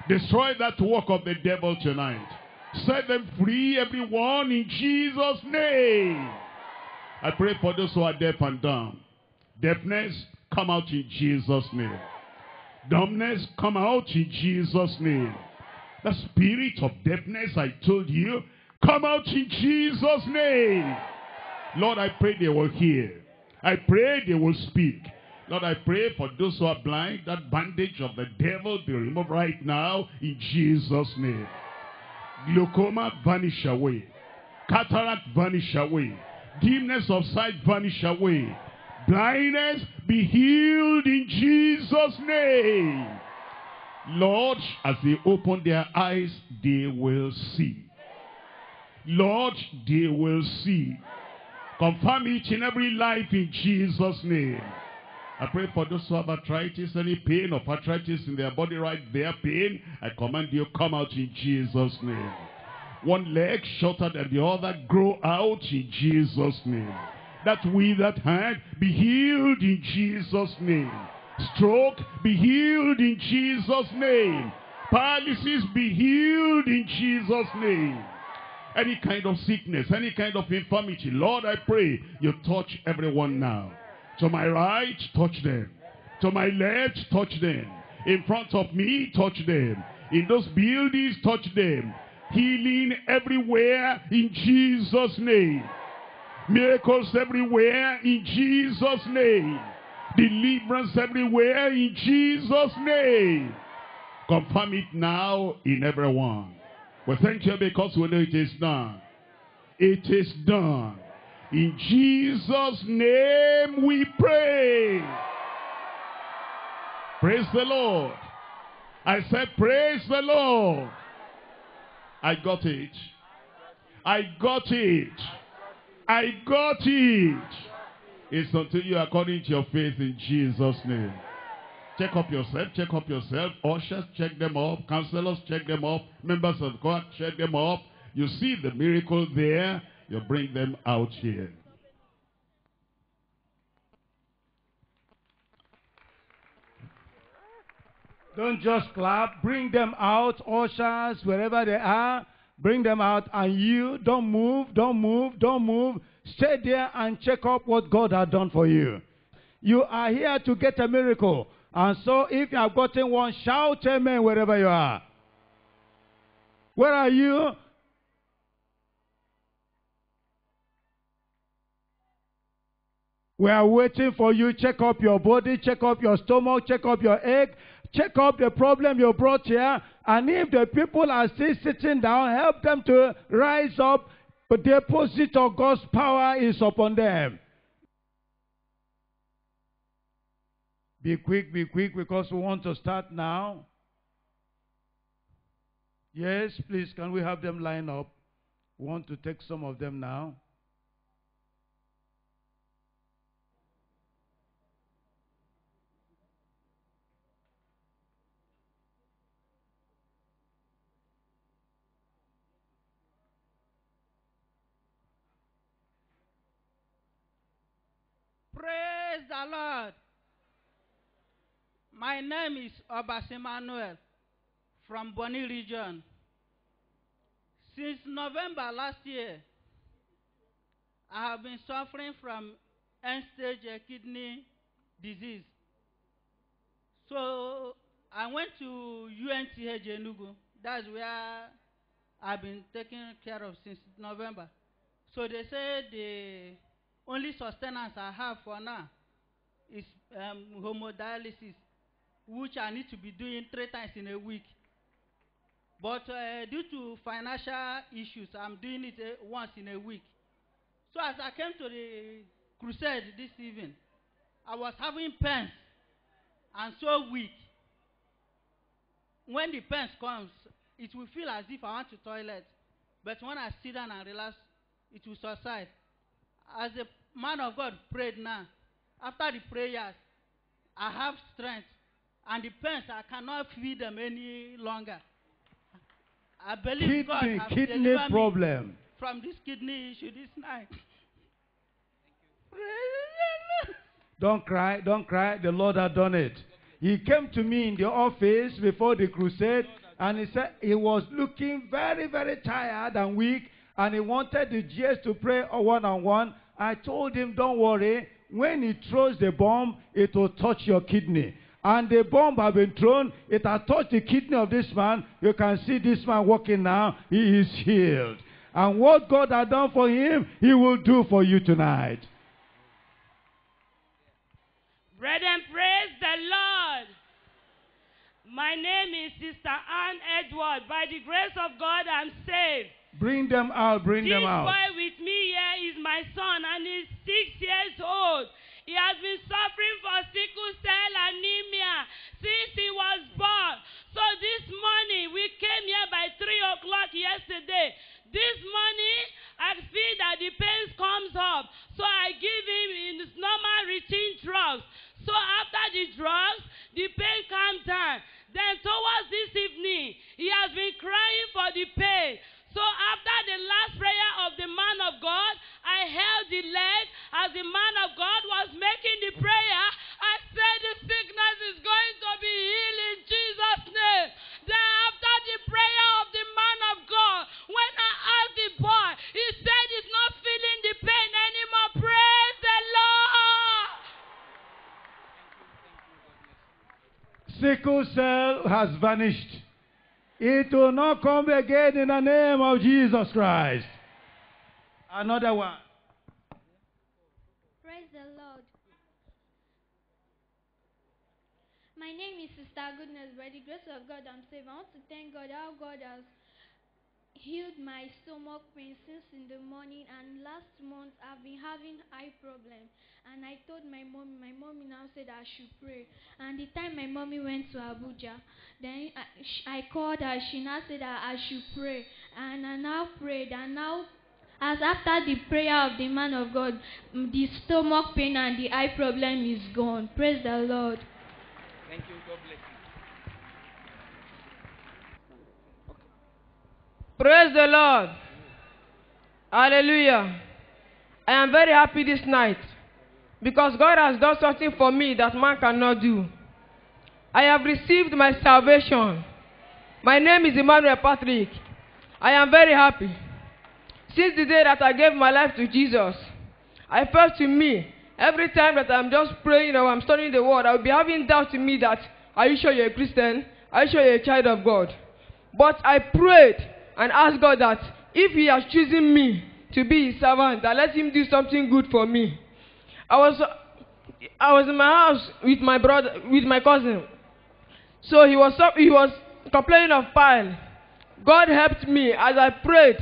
Destroy that work of the devil tonight. Set them free, everyone, in Jesus' name. I pray for those who are deaf and dumb. Deafness, come out in Jesus' name. Dumbness, come out in Jesus' name. The spirit of deafness, I told you, come out in Jesus' name. Lord, I pray they will hear. I pray they will speak. Lord, I pray for those who are blind, that bandage of the devil be removed right now in Jesus' name. Glaucoma vanish away. Cataract vanish away. Dimness of sight vanish away. Blindness be healed in Jesus' name. Lord, as they open their eyes, they will see. Lord, they will see. Confirm each and every life in Jesus' name. I pray for those who have arthritis, any pain of arthritis in their body right there, pain, I command you, come out in Jesus' name. One leg shorter than the other, grow out in Jesus' name. That withered hand, be healed in Jesus' name. Stroke, be healed in Jesus' name. Paralysis, be healed in Jesus' name. Any kind of sickness, any kind of infirmity, Lord, I pray you touch everyone now. To my right, touch them. To my left, touch them. In front of me, touch them. In those buildings, touch them. Healing everywhere in Jesus' name. Miracles everywhere in Jesus' name. Deliverance everywhere in Jesus' name. Confirm it now in everyone. We thank you because we know it is done. It is done. In Jesus' name we pray. Praise the Lord. I said praise the Lord. I got it. I got it. I got it. It's until you according to your faith in Jesus' name. Check up yourself. Check up yourself. Ushers, check them up. Counselors, check them up. Members of God, check them up. You see the miracle there. You bring them out here. Don't just clap. Bring them out, ushers, wherever they are. Bring them out, and you don't move, don't move, don't move. Stay there and check up what God has done for you. You are here to get a miracle. And so if you have gotten one, shout amen wherever you are. Where are you? We are waiting for you. Check up your body, check up your stomach, check up your egg, check up the problem you brought here. And if the people are still sitting down, help them to rise up. But the deposit of God's power is upon them. Be quick, because we want to start now. Yes, please, can we have them line up? We want to take some of them now. Praise the Lord. My name is Obasi Manuel from Bonny region. Since November last year, I have been suffering from end-stage kidney disease. So I went to UNTH Enugu. That's where I've been taken care of since November. So they said the only sustenance I have for now is hemodialysis, which I need to be doing 3 times in a week. But due to financial issues, I'm doing it once in a week. So as I came to the crusade this evening, I was having pains and so weak. When the pains comes, it will feel as if I want to toilet. But when I sit down and relax, it will subside. As the man of God prayed now, after the prayers, I have strength. And the pains, I cannot feed them any longer. I believe God has delivered problem. Me from this kidney issue this night. Don't cry, don't cry. The Lord has done it. He came to me in the office before the crusade, and he said he was looking very, very tired and weak, and he wanted the GS to pray one-on-one. I told him, don't worry. When he throws the bomb, it will touch your kidney. And the bomb has been thrown. It has touched the kidney of this man. You can see this man walking now. He is healed. And what God has done for him, he will do for you tonight. Brethren, praise the Lord. My name is Sister Ann Edward. By the grace of God, I'm saved. Bring them out, bring them out. This boy with me here is my son, and he's 6 years old. He has been suffering for sickle cell anemia since he was born. So this morning, we came here by 3 o'clock yesterday. This morning, I feel that the pain comes up. So I give him his normal routine drugs. So after the drugs, the pain calms down. Then towards this evening, he has been crying for the pain. So after the last prayer of the man of God, I held the leg as the man of God was making the prayer. I said the sickness is going to be healed in Jesus' name. Then after the prayer of the man of God, when I asked the boy, he said he's not feeling the pain anymore. Praise the Lord. Sickle cell has vanished. It will not come again in the name of Jesus Christ. Another one. Praise the Lord. My name is Sister Goodness. By the grace of God, I'm saved. I want to thank God how God has healed my stomach pain since in the morning. And last month, I've been having eye problems. And I told my mommy. My mommy now said I should pray. And the time my mommy went to Abuja, then I called her. She now said that I should pray. And I now prayed. And now, as after the prayer of the man of God, the stomach pain and the eye problem is gone. Praise the Lord. Thank you. God bless you. Okay. Praise the Lord. Hallelujah. I am very happy this night, because God has done something for me that man cannot do. I have received my salvation. My name is Emmanuel Patrick. I am very happy. Since the day that I gave my life to Jesus, I felt in me, every time that I'm just praying or I'm studying the word, I'll be having doubt in me that, are you sure you're a Christian? Are you sure you're a child of God? But I prayed and asked God that if he has chosen me to be his servant, that let him do something good for me. I was in my house with my brother, with my cousin. So he was complaining of pain. God helped me as I prayed.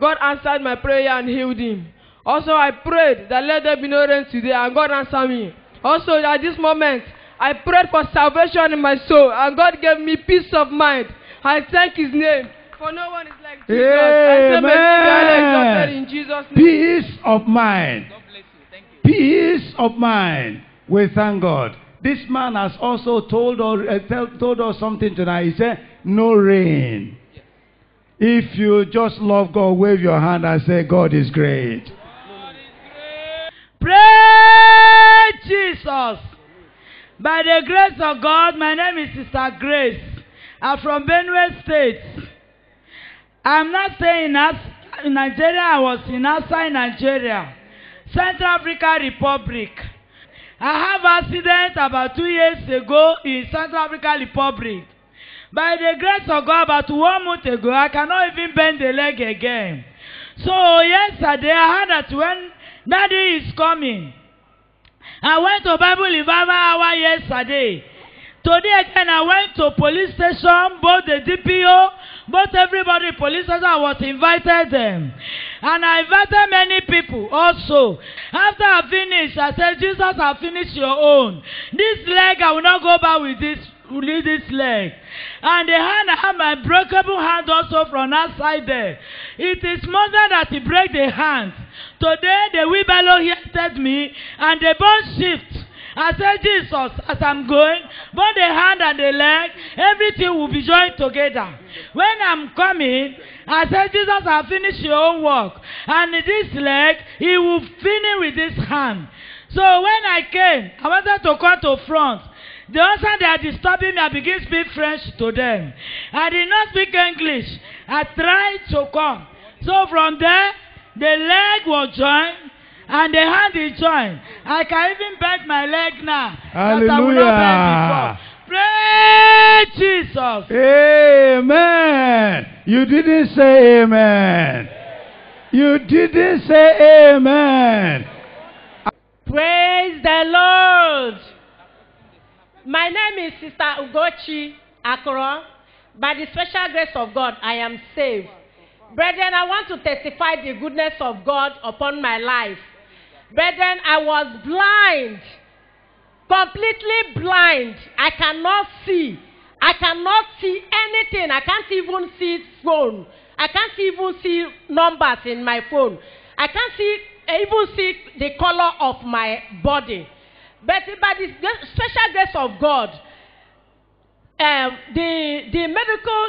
God answered my prayer and healed him. Also, I prayed that let there be no rain today, and God answered me. Also, at this moment, I prayed for salvation in my soul, and God gave me peace of mind. I thank his name. For no one is like Jesus. Amen. I say, in Jesus' name. Peace of mind. Peace of mind. We thank God. This man has also told us something tonight. He said, no rain. Yes. If you just love God, wave your hand and say, God is great. God is great. Praise Jesus. By the grace of God, my name is Sister Grace. I'm from Benue State. I'm not saying in Nigeria. I was in outside Nigeria. Central African Republic. I have an accident about 2 years ago in Central African Republic. By the grace of God, about 1 month ago, I cannot even bend the leg again. So yesterday, I heard that when Daddy is coming, I went to Bible Revival Hour yesterday. Today again, I went to police station, both the DPO, both everybody police station, I was invited them. And I invited many people also. After I finished, I said, Jesus, I'll finish your own. This leg, I will not go back with this leg. And the hand, I have my breakable hand also from outside there. It is mother that he break the hand. Today, the wheelbarrow here said me, and the bone shift. I said, Jesus, as I'm going, both the hand and the leg, everything will be joined together. When I'm coming, I said, Jesus, I'll finish your own work. And this leg, he will finish with this hand. So when I came, I wanted to come to front. The answer they are disturbing me, I begin to speak French to them. I did not speak English. I tried to come. So from there, the leg was joined. And the hand is joined. I can even bend my leg now. Hallelujah. I will not bend before. Praise Jesus. Amen. You didn't say amen. You didn't say amen. Praise the Lord. My name is Sister Ugochi Akoro. By the special grace of God, I am saved. Brethren, I want to testify the goodness of God upon my life. Brethren, I was blind, completely blind. I cannot see. I cannot see anything. I can't even see phone. I can't even see numbers in my phone. I can't see, even see the color of my body. But by the special grace of God, the medical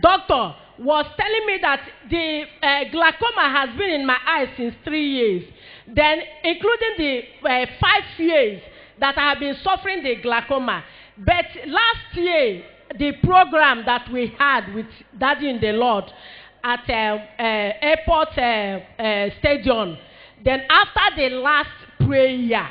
doctor was telling me that the glaucoma has been in my eyes since 3 years. Then, including the 5 years that I have been suffering the glaucoma. But last year, the program that we had with Daddy in the Lord at airport stadium, then after the last prayer,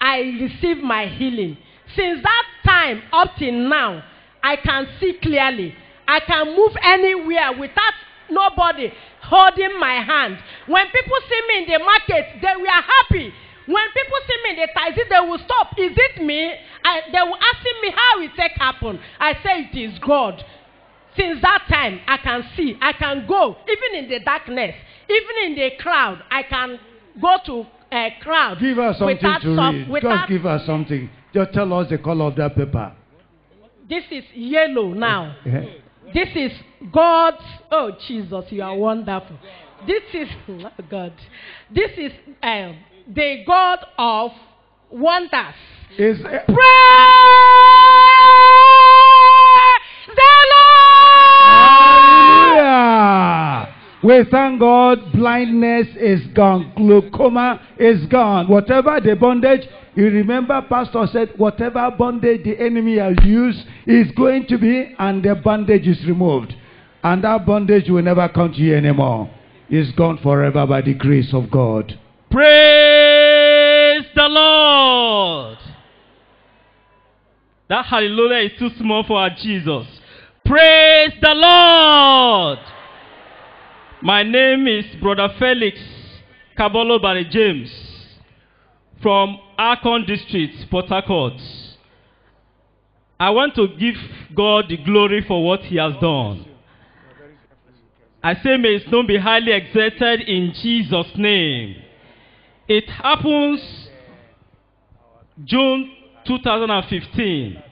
I received my healing. Since that time up till now, I can see clearly. I can move anywhere without nobody holding my hand. When people see me in the market, they were happy. When people see me in the taxi, they will stop. Is it me? They will ask me how it happened. I say it is God. Since that time, I can see. I can go, even in the darkness, even in the crowd. I can go to a crowd. Give us something to read. Just give us something. Just tell us the color of that paper. This is yellow now. Yeah. This is God's. Oh, Jesus, you are wonderful. This is God. This is the God of wonders. Is praise the Lord. Hallelujah. We thank God. Blindness is gone. Glaucoma is gone. Whatever the bondage. You remember, Pastor said, whatever bondage the enemy has used is going to be, and the bondage is removed. And that bondage will never come to you anymore. It's gone forever by the grace of God. Praise the Lord. That hallelujah is too small for our Jesus. Praise the Lord. My name is Brother Felix Kabolo Barry James from Akon District, Port Harcourt. I want to give God the glory for what he has done. I say may his name be highly exalted in Jesus' name. It happens June 2015.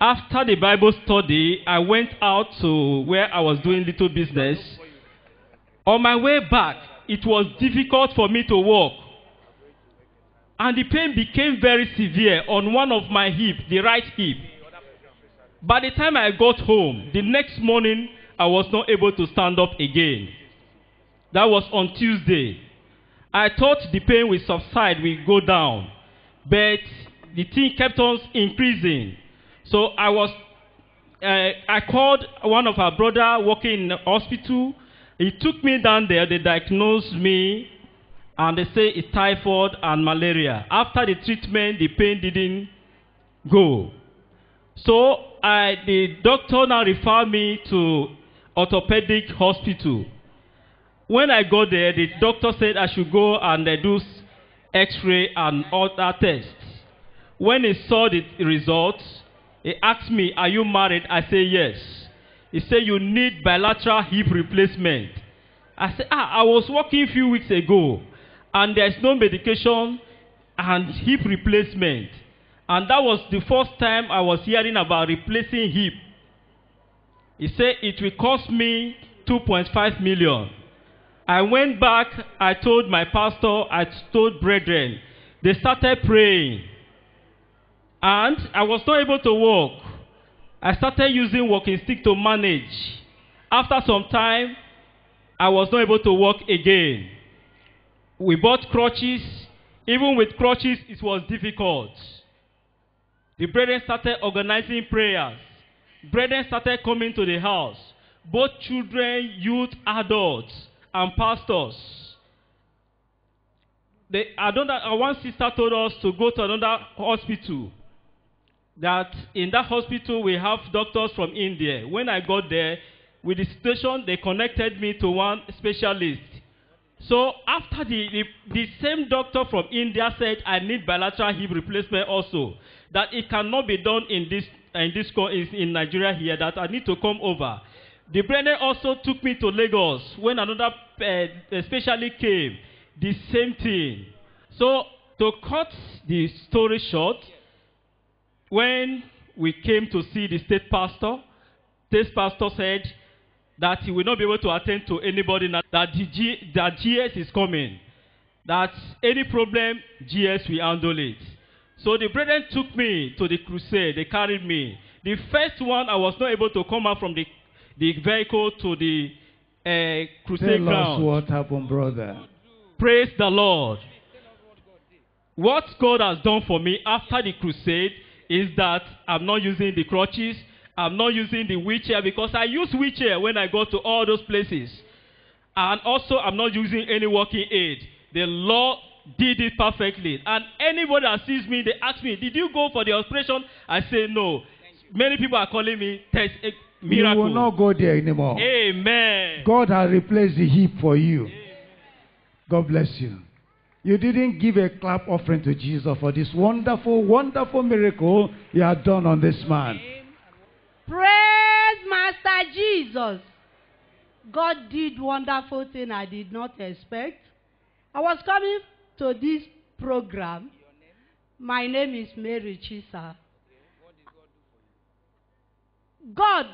After the Bible study, I went out to where I was doing little business. On my way back, it was difficult for me to walk. And the pain became very severe on one of my hip, the right hip. By the time I got home, the next morning, I was not able to stand up again. That was on Tuesday. I thought the pain will subside, will go down. But the thing kept on increasing. So I called one of our brother working in the hospital. He took me down there. They diagnosed me. And they say it's typhoid and malaria. After the treatment, the pain didn't go. So the doctor now referred me to orthopedic hospital. When I got there, the doctor said I should go and do x-ray and other tests. When he saw the results, he asked me, are you married? I said, yes. He said, you need bilateral hip replacement. I said, I was working a few weeks ago. And there's no medication and hip replacement. And that was the first time I was hearing about replacing hip. He said it will cost me 2.5 million. I went back, I told my pastor, I told brethren. They started praying. And I was not able to walk. I started using walking stick to manage. After some time, I was not able to walk again. We bought crutches. Even with crutches, it was difficult. The brethren started organizing prayers. Brethren started coming to the house. Both children, youth, adults, and pastors. One sister told us to go to another hospital. That in that hospital, we have doctors from India. When I got there, with the situation, they connected me to one specialist So after the same doctor from India said, I need bilateral hip replacement also, that it cannot be done in Nigeria here, that I need to come over. The Brenner also took me to Lagos when another specialist came, the same thing. So to cut the story short, when we came to see the state pastor said that he will not be able to attend to anybody now, that that GS is coming, that any problem, GS will handle it. So the brethren took me to the crusade, they carried me. The first one, I was not able to come out from the vehicle to the crusade ground. Tell us what happened, brother. Praise the Lord. What God has done for me after the crusade is that I'm not using the crutches, I'm not using the wheelchair, because I use wheelchair when I go to all those places. And also, I'm not using any walking aid. The Lord did it perfectly. And anybody that sees me, they ask me, did you go for the operation? I say no. Many people are calling me, test a miracle. You will not go there anymore. Amen. God has replaced the hip for you. Amen. God bless you. You didn't give a clap offering to Jesus for this wonderful, wonderful miracle you have done on this man. Praise Master Jesus. God did wonderful thing I did not expect. I was coming to this program. My name is Mary Chisa. God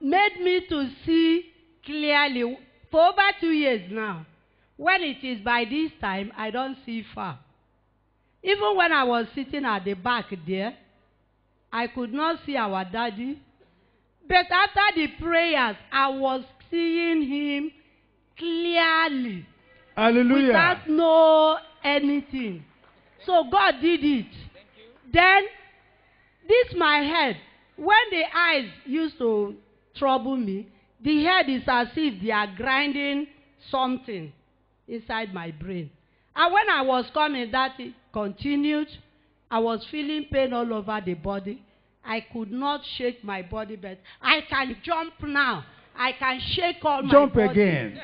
made me to see clearly for over 2 years now. When it is by this time, I don't see far. Even when I was sitting at the back there, I could not see our daddy. But after the prayers, I was seeing him clearly. Hallelujah. Without know anything. So God did it. Then, this my head. When the eyes used to trouble me, the head is as if they are grinding something inside my brain. And when I was coming, that it continued. I was feeling pain all over the body. I could not shake my body, but I can jump now. I can shake all my body. Jump again.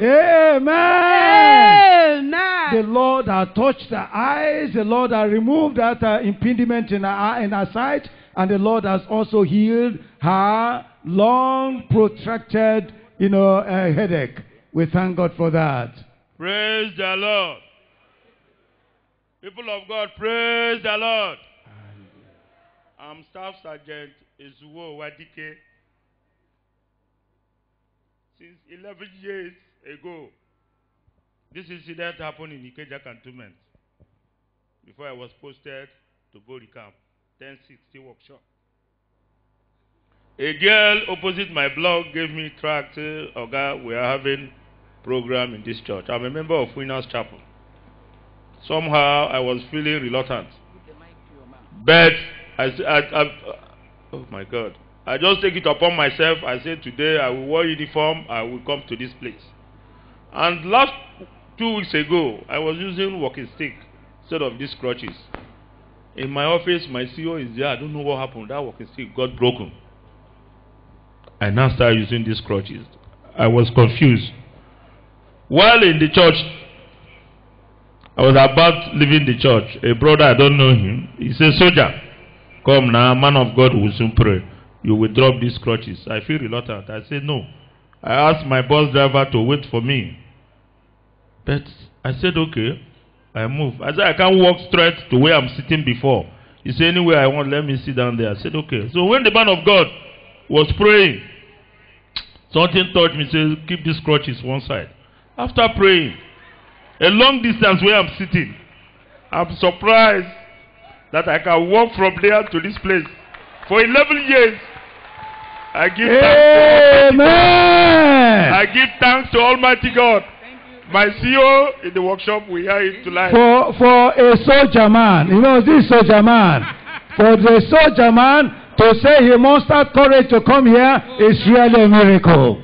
Amen. Amen. The Lord has touched her eyes. The Lord has removed that impediment in her sight. And the Lord has also healed her long, protracted, headache. We thank God for that. Praise the Lord. People of God, praise the Lord. I'm Staff Sergeant Ezuwo Wadike. Since 11 years ago, this incident happened in Ikeja Cantonment before I was posted to Gori Camp, 1060 workshop. A girl opposite my block gave me tract, Oga, we are having program in this church. I'm a member of Winners Chapel. Somehow I was feeling reluctant. But oh my God. I just take it upon myself. I said, today I will wear uniform. I will come to this place. And last 2 weeks ago, I was using walking stick instead of these crutches. In my office, my CEO is there. I don't know what happened. That walking stick got broken. I now started using these crutches. I was confused. While in the church, I was about leaving the church. A brother, I don't know him. He said, soldier, come now, man of God will soon pray. You will drop these crutches. I feel reluctant. I said, no. I asked my bus driver to wait for me. But I said, okay. I move. I said, I can't walk straight to where I'm sitting before. He said, anywhere I want, let me sit down there. I said, okay. So when the man of God was praying, something touched me, said, keep these crutches one side. After praying, a long distance where I'm sitting, I'm surprised that I can walk from there to this place. For 11 years, I give thanks. Amen. I give thanks to Almighty God. My CEO in the workshop, we are in July. For a soldier man, this soldier man, for the soldier man to say he must have courage to come here is really a miracle.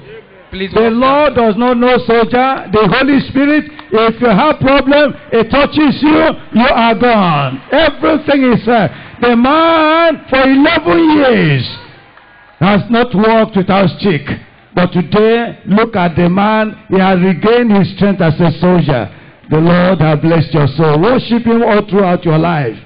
Please, the Lord does not know soldier. The Holy Spirit, if you have problem, it touches you are gone. Everything is there. The man for 11 years has not walked without stick. But today, look at the man. He has regained his strength as a soldier. The Lord has blessed your soul. Worship him all throughout your life.